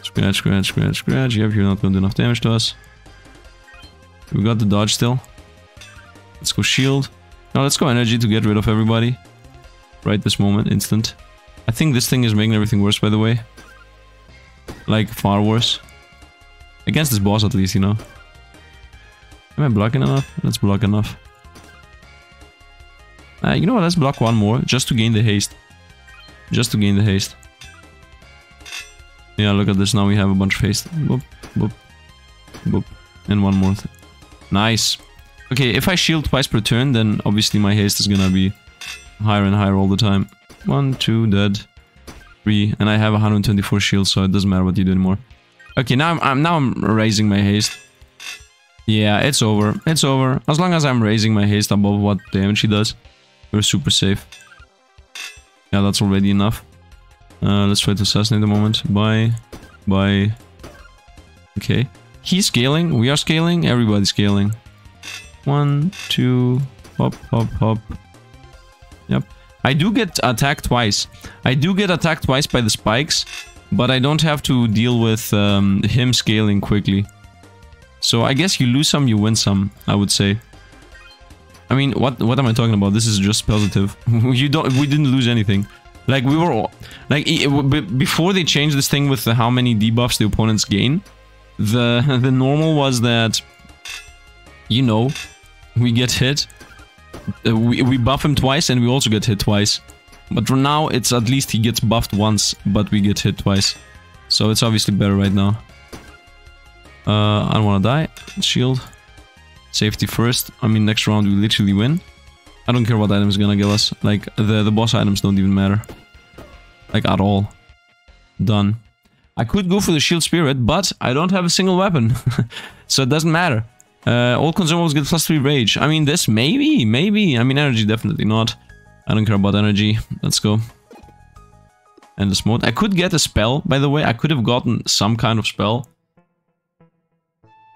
Scratch, scratch, scratch, scratch. Yep, you're not going to do enough damage to us. We got the dodge still. Let's go shield. Now let's go energy to get rid of everybody. Right this moment, instant. I think this thing is making everything worse, by the way. Like, far worse. Against this boss, at least, you know. Am I blocking enough? Let's block enough. You know what? Let's block one more, just to gain the haste. Just to gain the haste. Yeah, look at this. Now we have a bunch of haste. Boop, boop, boop. And one more. Nice. Okay, if I shield twice per turn, then obviously my haste is gonna be higher and higher all the time. 1, 2, dead. 3. And I have 124 shields, so it doesn't matter what you do anymore. Okay, now I'm raising my haste. Yeah, it's over. It's over. As long as I'm raising my haste above what damage he does, we're super safe. Yeah, that's already enough. Let's try to assassinate a moment. Bye. Bye. Okay. He's scaling. We are scaling. Everybody's scaling. 1, 2. Hop, hop, hop. Yep. I do get attacked twice. I do get attacked twice by the spikes, but I don't have to deal with him scaling quickly. So I guess you lose some, you win some, I would say. I mean, what am I talking about? This is just positive. We didn't lose anything. Like, we were all... Like, before they changed this thing with the how many debuffs the opponents gain, the normal was that, you know, we get hit, we buff him twice and we also get hit twice. But for now, it's at least he gets buffed once, but we get hit twice. So it's obviously better right now. I don't want to die. Shield. Safety first. I mean, next round we literally win. I don't care what item is gonna kill us. Like, the boss items don't even matter. Like, at all. Done. I could go for the shield spirit, but I don't have a single weapon. So it doesn't matter. All consumables get +3 rage. I mean, this maybe, maybe. I mean, energy definitely not. I don't care about energy. Let's go. Endless mode. I could get a spell, by the way. I could have gotten some kind of spell.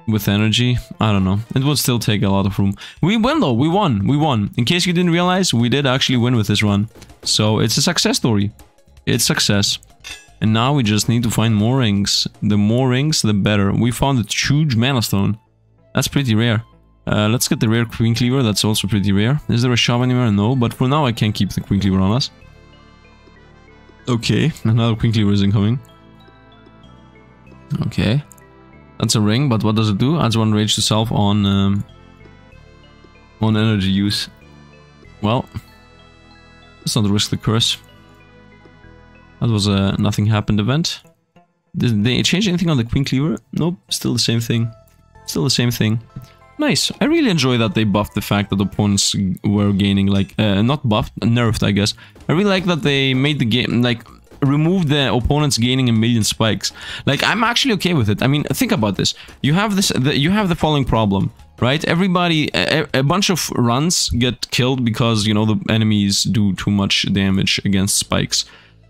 With energy, I don't know. It would still take a lot of room. We win though, we won, we won. In case you didn't realize, we did actually win with this run. So it's a success story. It's success. And now we just need to find more rings. The more rings, the better. We found a huge mana stone. That's pretty rare. Let's get the rare Queen Cleaver, that's also pretty rare. Is there a shop anywhere? No, but for now I can't keep the Queen Cleaver on us. Okay, another Queen Cleaver is incoming. Okay. That's a ring, but what does it do? Adds 1 rage to self on energy use. Well, let's not risk the curse. That was a nothing happened event. Did they change anything on the Queen Cleaver? Nope, still the same thing. Still the same thing. Nice. I really enjoy that they buffed the fact that opponents were gaining like not buffed, nerfed, I guess. I really like that they made the game like. Remove the opponents gaining 1,000,000 spikes. Like, I'm actually okay with it. I mean, think about this. You have this. You have the following problem, right? Everybody, a bunch of runs get killed because, you know, the enemies do too much damage against spikes.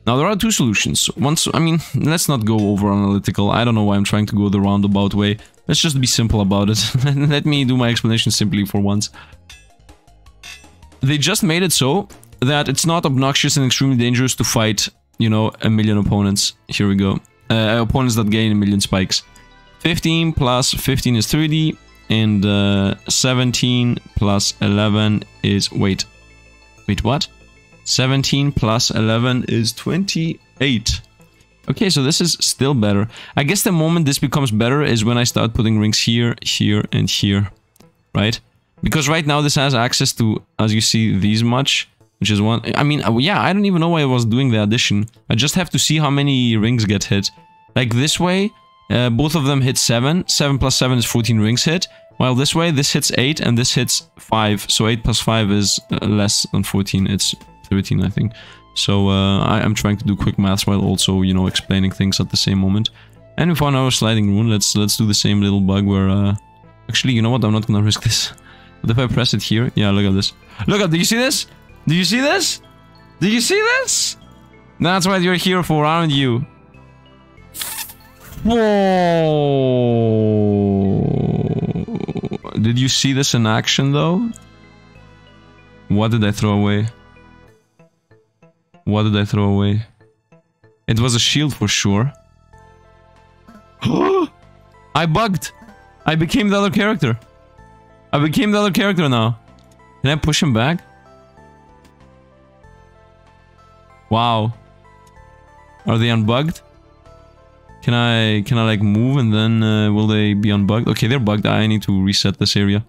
Now there are two solutions. Once, I mean, let's not go over analytical. I don't know why I'm trying to go the roundabout way. Let's just be simple about it. Let me do my explanation simply for once. They just made it so that it's not obnoxious and extremely dangerous to fight. You know, 1,000,000 opponents. Here we go. Opponents that gain 1,000,000 spikes. 15 plus 15 is 30. And 17 plus 11 is... Wait. Wait, what? 17 plus 11 is 28. Okay, so this is still better. I guess the moment this becomes better is when I start putting rings here, here, and here. Right? Because right now this has access to, as you see, these much... Which is one... I mean, yeah, I don't even know why I was doing the addition. I just have to see how many rings get hit. Like, this way, both of them hit 7. 7 plus 7 is 14 rings hit. While this way, this hits 8 and this hits 5. So 8 plus 5 is less than 14. It's 13, I think. So, I'm trying to do quick maths while also, you know, explaining things at the same moment. And we found our sliding rune. Let's do the same little bug where... Actually, you know what? I'm not gonna risk this. But if I press it here... Yeah, look at this. Look at... Do you see this? Do you see this? Do you see this? That's what you're here for, aren't you? Whoa! Did you see this in action, though? What did I throw away? What did I throw away? It was a shield for sure. I bugged! I became the other character. I became the other character now. Can I push him back? Wow. Are they unbugged? Can I like move and then will they be unbugged? Okay, they're bugged. I need to reset this area.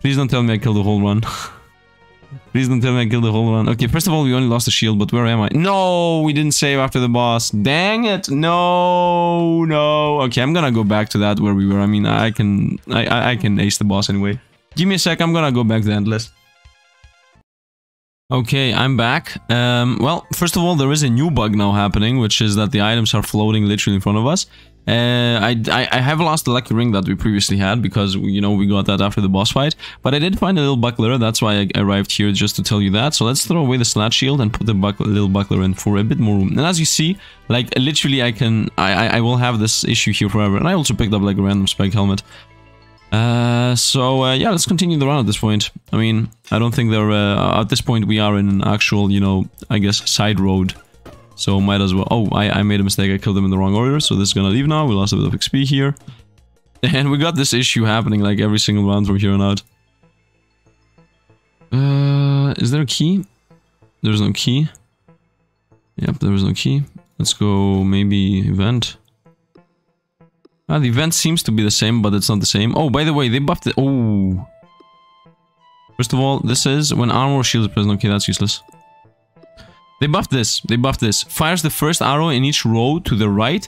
Please don't tell me I killed the whole run. Please don't tell me I killed the whole run. Okay, first of all, we only lost the shield, but where am I? No, we didn't save after the boss. Dang it. No, no. Okay, I'm gonna go back to that where we were. I mean, I can ace the boss anyway. Give me a sec. I'm gonna go back to the Endless. Okay, I'm back. Well, first of all, there is a new bug now happening, which is that the items are floating literally in front of us. I have lost the lucky ring that we previously had because, you know, we got that after the boss fight. But I did find a little buckler, that's why I arrived here just to tell you that. So let's throw away the slat shield and put the little buckler in for a bit more room. And as you see, like, literally I will have this issue here forever. And I also picked up like a random spike helmet. Yeah, let's continue the round at this point. I mean, I don't think they're... at this point, we are in an actual, you know, I guess, side road. So, might as well... Oh, I made a mistake. I killed them in the wrong order. So, this is gonna leave now. We lost a bit of XP here. And we got this issue happening, like, every single round from here on out. Is there a key? There's no key. Yep, there is no key. Let's go, maybe, event. Ah, the event seems to be the same, but it's not the same. Oh, by the way, they buffed it. Oh. First of all, this is when armor or shield is present. Okay, that's useless. They buffed this. They buffed this. Fires the first arrow in each row to the right,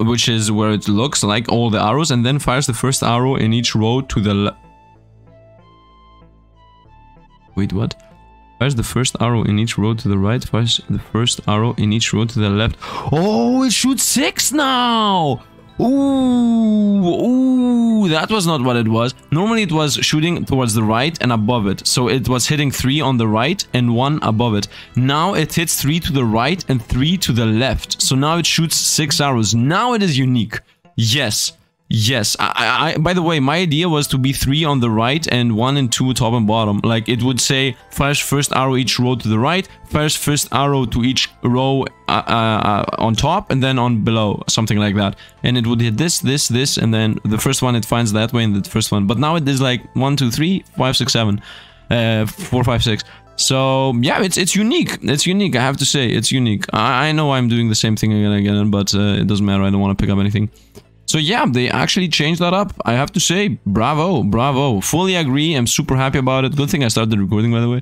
which is where it looks like all the arrows, and then fires the first arrow in each row to the left. Wait, what? Fires the first arrow in each row to the right, fires the first arrow in each row to the left. Oh, it shoots 6 now! Ooh, that was not what it was. Normally it was shooting towards the right and above it. So it was hitting 3 on the right and 1 above it. Now it hits 3 to the right and 3 to the left. So now it shoots 6 arrows. Now it is unique. Yes. Yes. I by the way, my idea was to be 3 on the right and 1 and 2 top and bottom. Like it would say, fires first arrow each row to the right, fires first arrow to each row on top and then on below, something like that. And it would hit this, this, this, and then the first one it finds that way and the first one. But now it is like 1, 2, 3, 5, 6, 7, 4, 5, 6. So yeah, it's unique. It's unique. I have to say, it's unique. I know I'm doing the same thing again and again, but it doesn't matter. I don't want to pick up anything. So yeah, they actually changed that up. I have to say, bravo, bravo. Fully agree. I'm super happy about it. Good thing I started recording, by the way.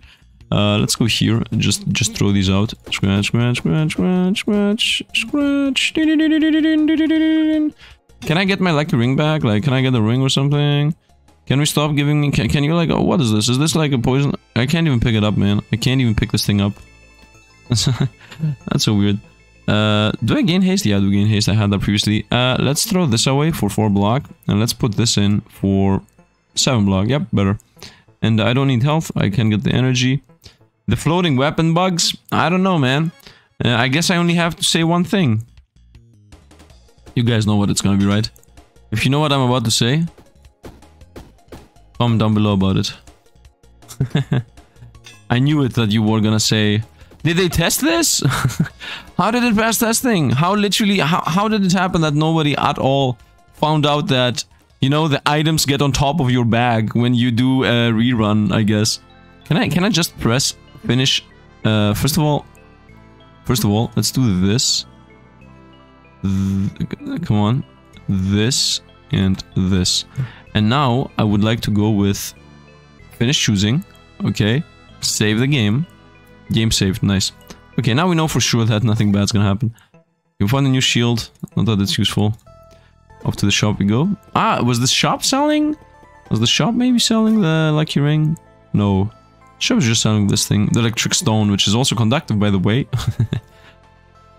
Let's go here and just throw these out. Scratch, scratch, scratch, scratch, scratch, scratch. Can I get my lucky ring back? Like, can I get the ring or something? Can we stop giving me... Can you like... Oh, what is this? Is this like a poison? I can't even pick it up, man. I can't even pick this thing up. That's so weird. Do I gain haste? Yeah, I do gain haste. I had that previously. Let's throw this away for 4 block. And let's put this in for 7 block. Yep, better. And I don't need health. I can get the energy. The floating weapon bugs? I don't know, man. I guess I only have to say one thing. You guys know what it's gonna be, right? If you know what I'm about to say, comment down below about it. I knew it that you were gonna say... Did they test this? How did it pass testing? How literally, how did it happen that nobody at all found out that, you know, the items get on top of your bag when you do a rerun, I guess. Can I just press finish? First of all, let's do this. Come on. This and this. And now I would like to go with finish choosing. Okay. Save the game. Game saved, nice. Okay, now we know for sure that nothing bad's gonna happen. You find a new shield, not that it's useful. Off to the shop we go. Ah, was the shop selling? Was the shop maybe selling the lucky ring? No. The shop is just selling this thing, the electric stone, which is also conductive, by the way.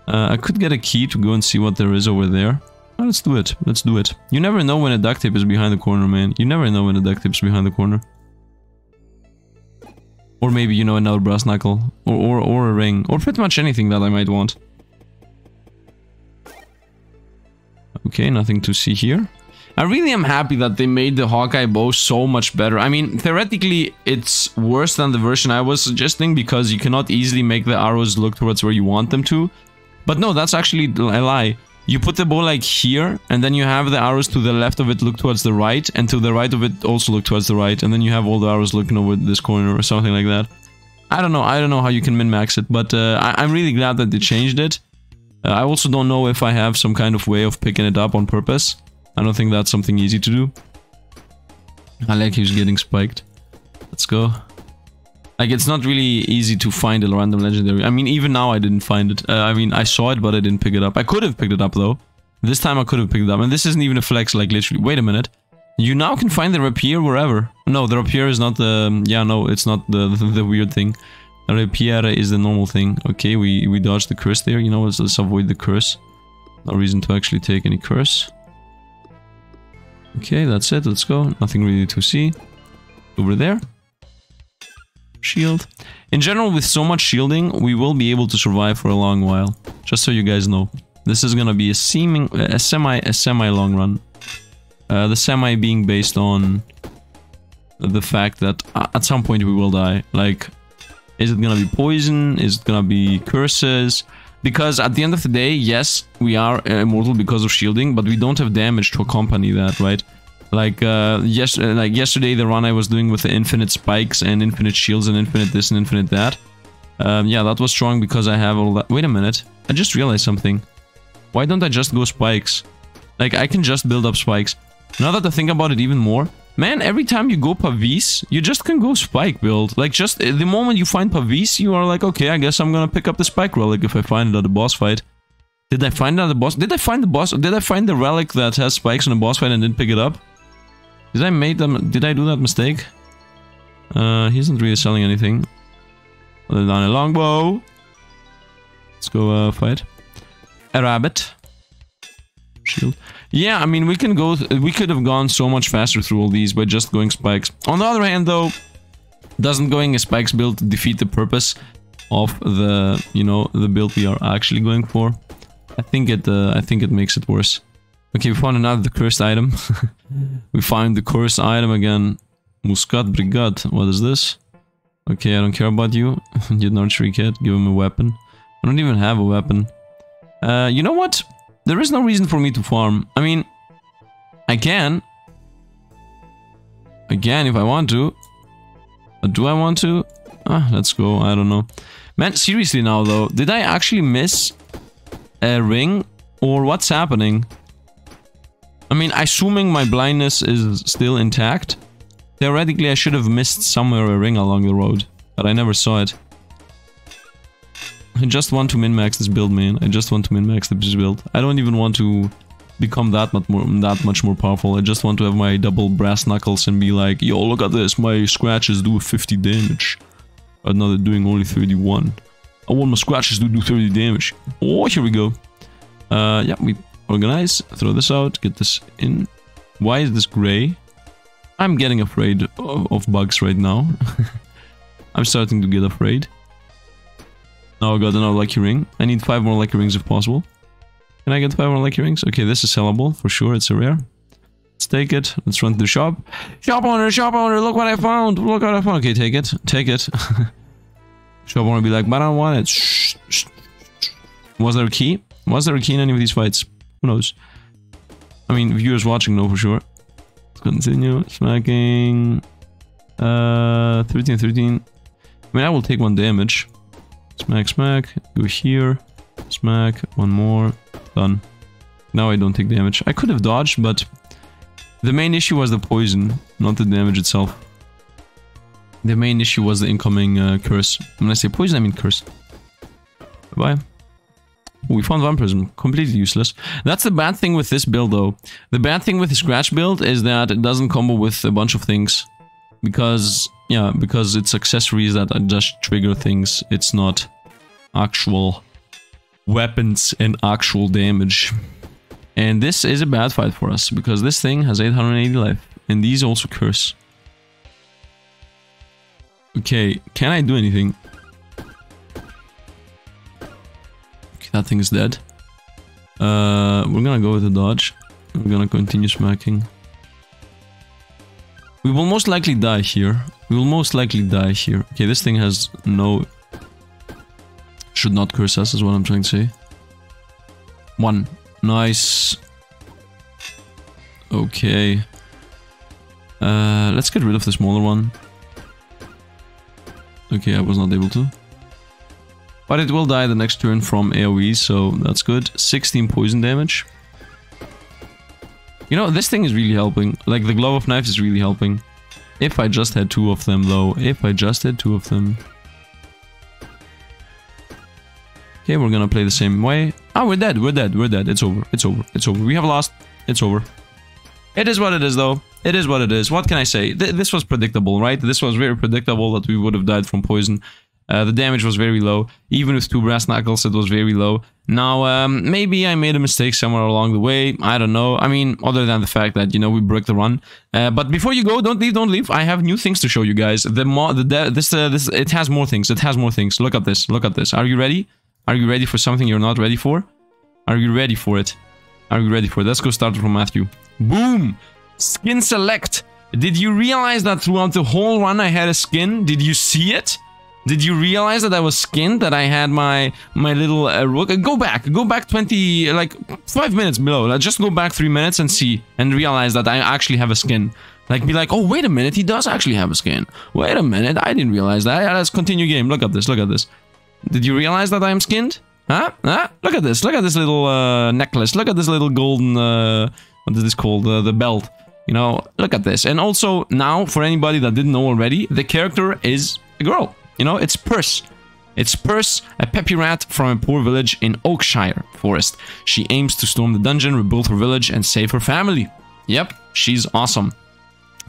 I could get a key to go and see what there is over there. Oh, let's do it, let's do it. You never know when a duct tape is behind the corner, man. You never know when a duct tape is behind the corner. Or maybe, you know, another brass knuckle. Or a ring. Or pretty much anything that I might want. Okay, nothing to see here. I really am happy that they made the Hawkeye bow so much better. I mean, theoretically, it's worse than the version I was suggesting because you cannot easily make the arrows look towards where you want them to. But no, that's actually a lie. You put the bow like here, and then you have the arrows to the left of it look towards the right, and to the right of it also look towards the right, and then you have all the arrows looking over this corner or something like that. I don't know how you can min-max it, but I'm really glad that they changed it. I also don't know if I have some kind of way of picking it up on purpose. I don't think that's something easy to do. I like he's getting spiked. Let's go. Like, it's not really easy to find a random legendary. I mean, even now I didn't find it. I mean, I saw it, but I didn't pick it up. I could have picked it up, though. This time I could have picked it up. And this isn't even a flex, like, literally. Wait a minute. You now can find the rapier wherever. No, the rapier is not the... Yeah, no, it's not the weird thing. The rapier is the normal thing. Okay, we dodged the curse there. You know, let's avoid the curse. No reason to actually take any curse. Okay, that's it. Let's go. Nothing really to see. Over there. Shield. In general, with so much shielding, we will be able to survive for a long while. Just so you guys know, this is gonna be a semi long run. The semi being based on the fact that at some point we will die. Like, is it gonna be poison? Is it gonna be curses? Because at the end of the day, yes, we are immortal because of shielding, but we don't have damage to accompany that, right? Like, yesterday, the run I was doing with the infinite spikes and infinite shields and infinite this and infinite that. Yeah, that was strong because I have all that. Wait a minute. I just realized something. Why don't I just go spikes? Like, I can just build up spikes. Now that I think about it even more, man, every time you go Pavise, you just can go spike build. Like, just the moment you find Pavise, you are like, okay, I guess I'm gonna pick up the spike relic if I find it at a boss fight. Did I find it at the boss? Did I find the boss? Did I find the relic that has spikes in a boss fight and didn't pick it up? Did I do that mistake? He isn't really selling anything. Other than a longbow. Let's go fight. A rabbit. Shield. Yeah, I mean, we could have gone so much faster through all these by just going spikes. On the other hand, though, doesn't going a spikes build defeat the purpose of the, you know, the build we are actually going for? I think it makes it worse. Okay, we found another cursed item. We found the cursed item again. Muscat Brigade. What is this? Okay, I don't care about you. You're an archery kid. Give him a weapon. I don't even have a weapon. You know what? There is no reason for me to farm. I mean, I can. Again, if I want to. But do I want to? Ah, let's go. I don't know. Man, seriously now though. Did I actually miss a ring? Or what's happening? I mean, assuming my blindness is still intact. Theoretically, I should have missed somewhere a ring along the road. But I never saw it. I just want to min-max this build, man. I just want to min-max this build. I don't even want to become that much more powerful. I just want to have my double brass knuckles and be like, yo, look at this, my scratches do 50 damage. But now they're doing only 31. I want my scratches to do 30 damage. Oh, here we go. Yeah, we organize, throw this out, get this in. Why is this gray? I'm getting afraid of bugs right now. I'm starting to get afraid. Now I got another lucky ring. I need 5 more lucky rings if possible. Can I get 5 more lucky rings? Okay, this is sellable for sure. It's a rare. Let's take it. Let's run to the shop. Shop owner, look what I found. Look what I found. Okay, take it. Take it. Shop owner be like, but I don't want it. Shh, shh, shh. Was there a key? Was there a key in any of these fights? Who knows? I mean, viewers watching know for sure. Let's continue. Smacking. 13, 13. I mean, I will take 1 damage. Smack, smack, go here, smack, 1 more, done. Now I don't take damage. I could have dodged, but the main issue was the poison, not the damage itself. The main issue was the incoming curse. When I say poison, I mean curse. Bye-bye. We found vampirism. Completely useless. That's the bad thing with this build, though. The bad thing with the scratch build is that it doesn't combo with a bunch of things. Because, yeah, because it's accessories that just trigger things. It's not actual weapons and actual damage. And this is a bad fight for us, because this thing has 880 life. And these also curse. Okay, can I do anything? Okay, that thing is dead. We're gonna go with the dodge. We're gonna continue smacking. We will most likely die here. We will most likely die here. Okay, this thing has no... Should not curse us, is what I'm trying to say. 1. Nice. Okay. Let's get rid of the smaller one. Okay, I was not able to. But it will die the next turn from AoE, so that's good. 16 poison damage. You know, this thing is really helping. Like, the Glove of Knives is really helping. If I just had 2 of them, though. If I just had 2 of them. Okay, we're gonna play the same way. Ah, we're dead, we're dead, we're dead. It's over, it's over, it's over. We have lost. It's over. It is what it is, though. It is what it is. What can I say? This was predictable, right? This was very predictable that we would have died from poison. The damage was very low. Even with 2 brass knuckles, it was very low. Now, maybe I made a mistake somewhere along the way. I don't know. I mean, other than the fact that, you know, we broke the run. But before you go, don't leave, don't leave. I have new things to show you guys. It has more things. It has more things. Look at this. Look at this. Are you ready? Are you ready for something you're not ready for? Are you ready for it? Are you ready for it? Let's go start from Matthew. Boom! Skin select. Did you realize that throughout the whole run I had a skin? Did you see it? Did you realize that I was skinned? That I had my little rook? Go back 5 minutes below. Like, just go back 3 minutes and see and realize that I actually have a skin. Like, be like, oh, wait a minute, he does actually have a skin. Wait a minute, I didn't realize that. Yeah, let's continue game. Look at this, look at this. Did you realize that I am skinned? Huh? Huh? Look at this little necklace. Look at this little golden, what is this called? The belt. You know, look at this. And also, now, for anybody that didn't know already, the character is a girl. You know, it's Purse. It's Purse, a peppy rat from a poor village in Oakshire Forest. She aims to storm the dungeon, rebuild her village, and save her family. Yep, she's awesome.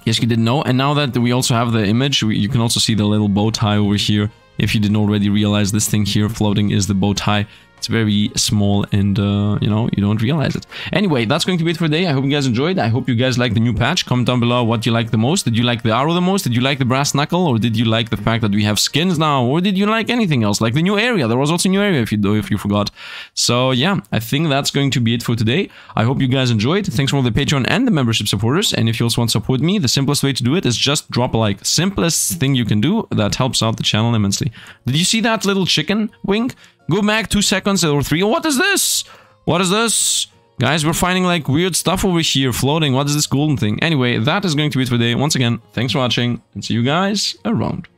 Yes, you didn't know. And now that we also have the image, you can also see the little bow tie over here. If you didn't already realize, this thing here floating is the bow tie. It's very small and, you know, you don't realize it. Anyway, that's going to be it for today. I hope you guys enjoyed. I hope you guys liked the new patch. Comment down below what you like the most. Did you like the arrow the most? Did you like the brass knuckle? Or did you like the fact that we have skins now? Or did you like anything else? Like the new area. There was also a new area if you forgot. So, yeah, I think that's going to be it for today. I hope you guys enjoyed. Thanks for all the Patreon and the membership supporters. And if you also want to support me, the simplest way to do it is just drop a like. Simplest thing you can do. That helps out the channel immensely. Did you see that little chicken wing? Go back 2 seconds or three. What is this? What is this? Guys, we're finding like weird stuff over here floating. What is this golden thing? Anyway, that is going to be it for today. Once again, thanks for watching and see you guys around.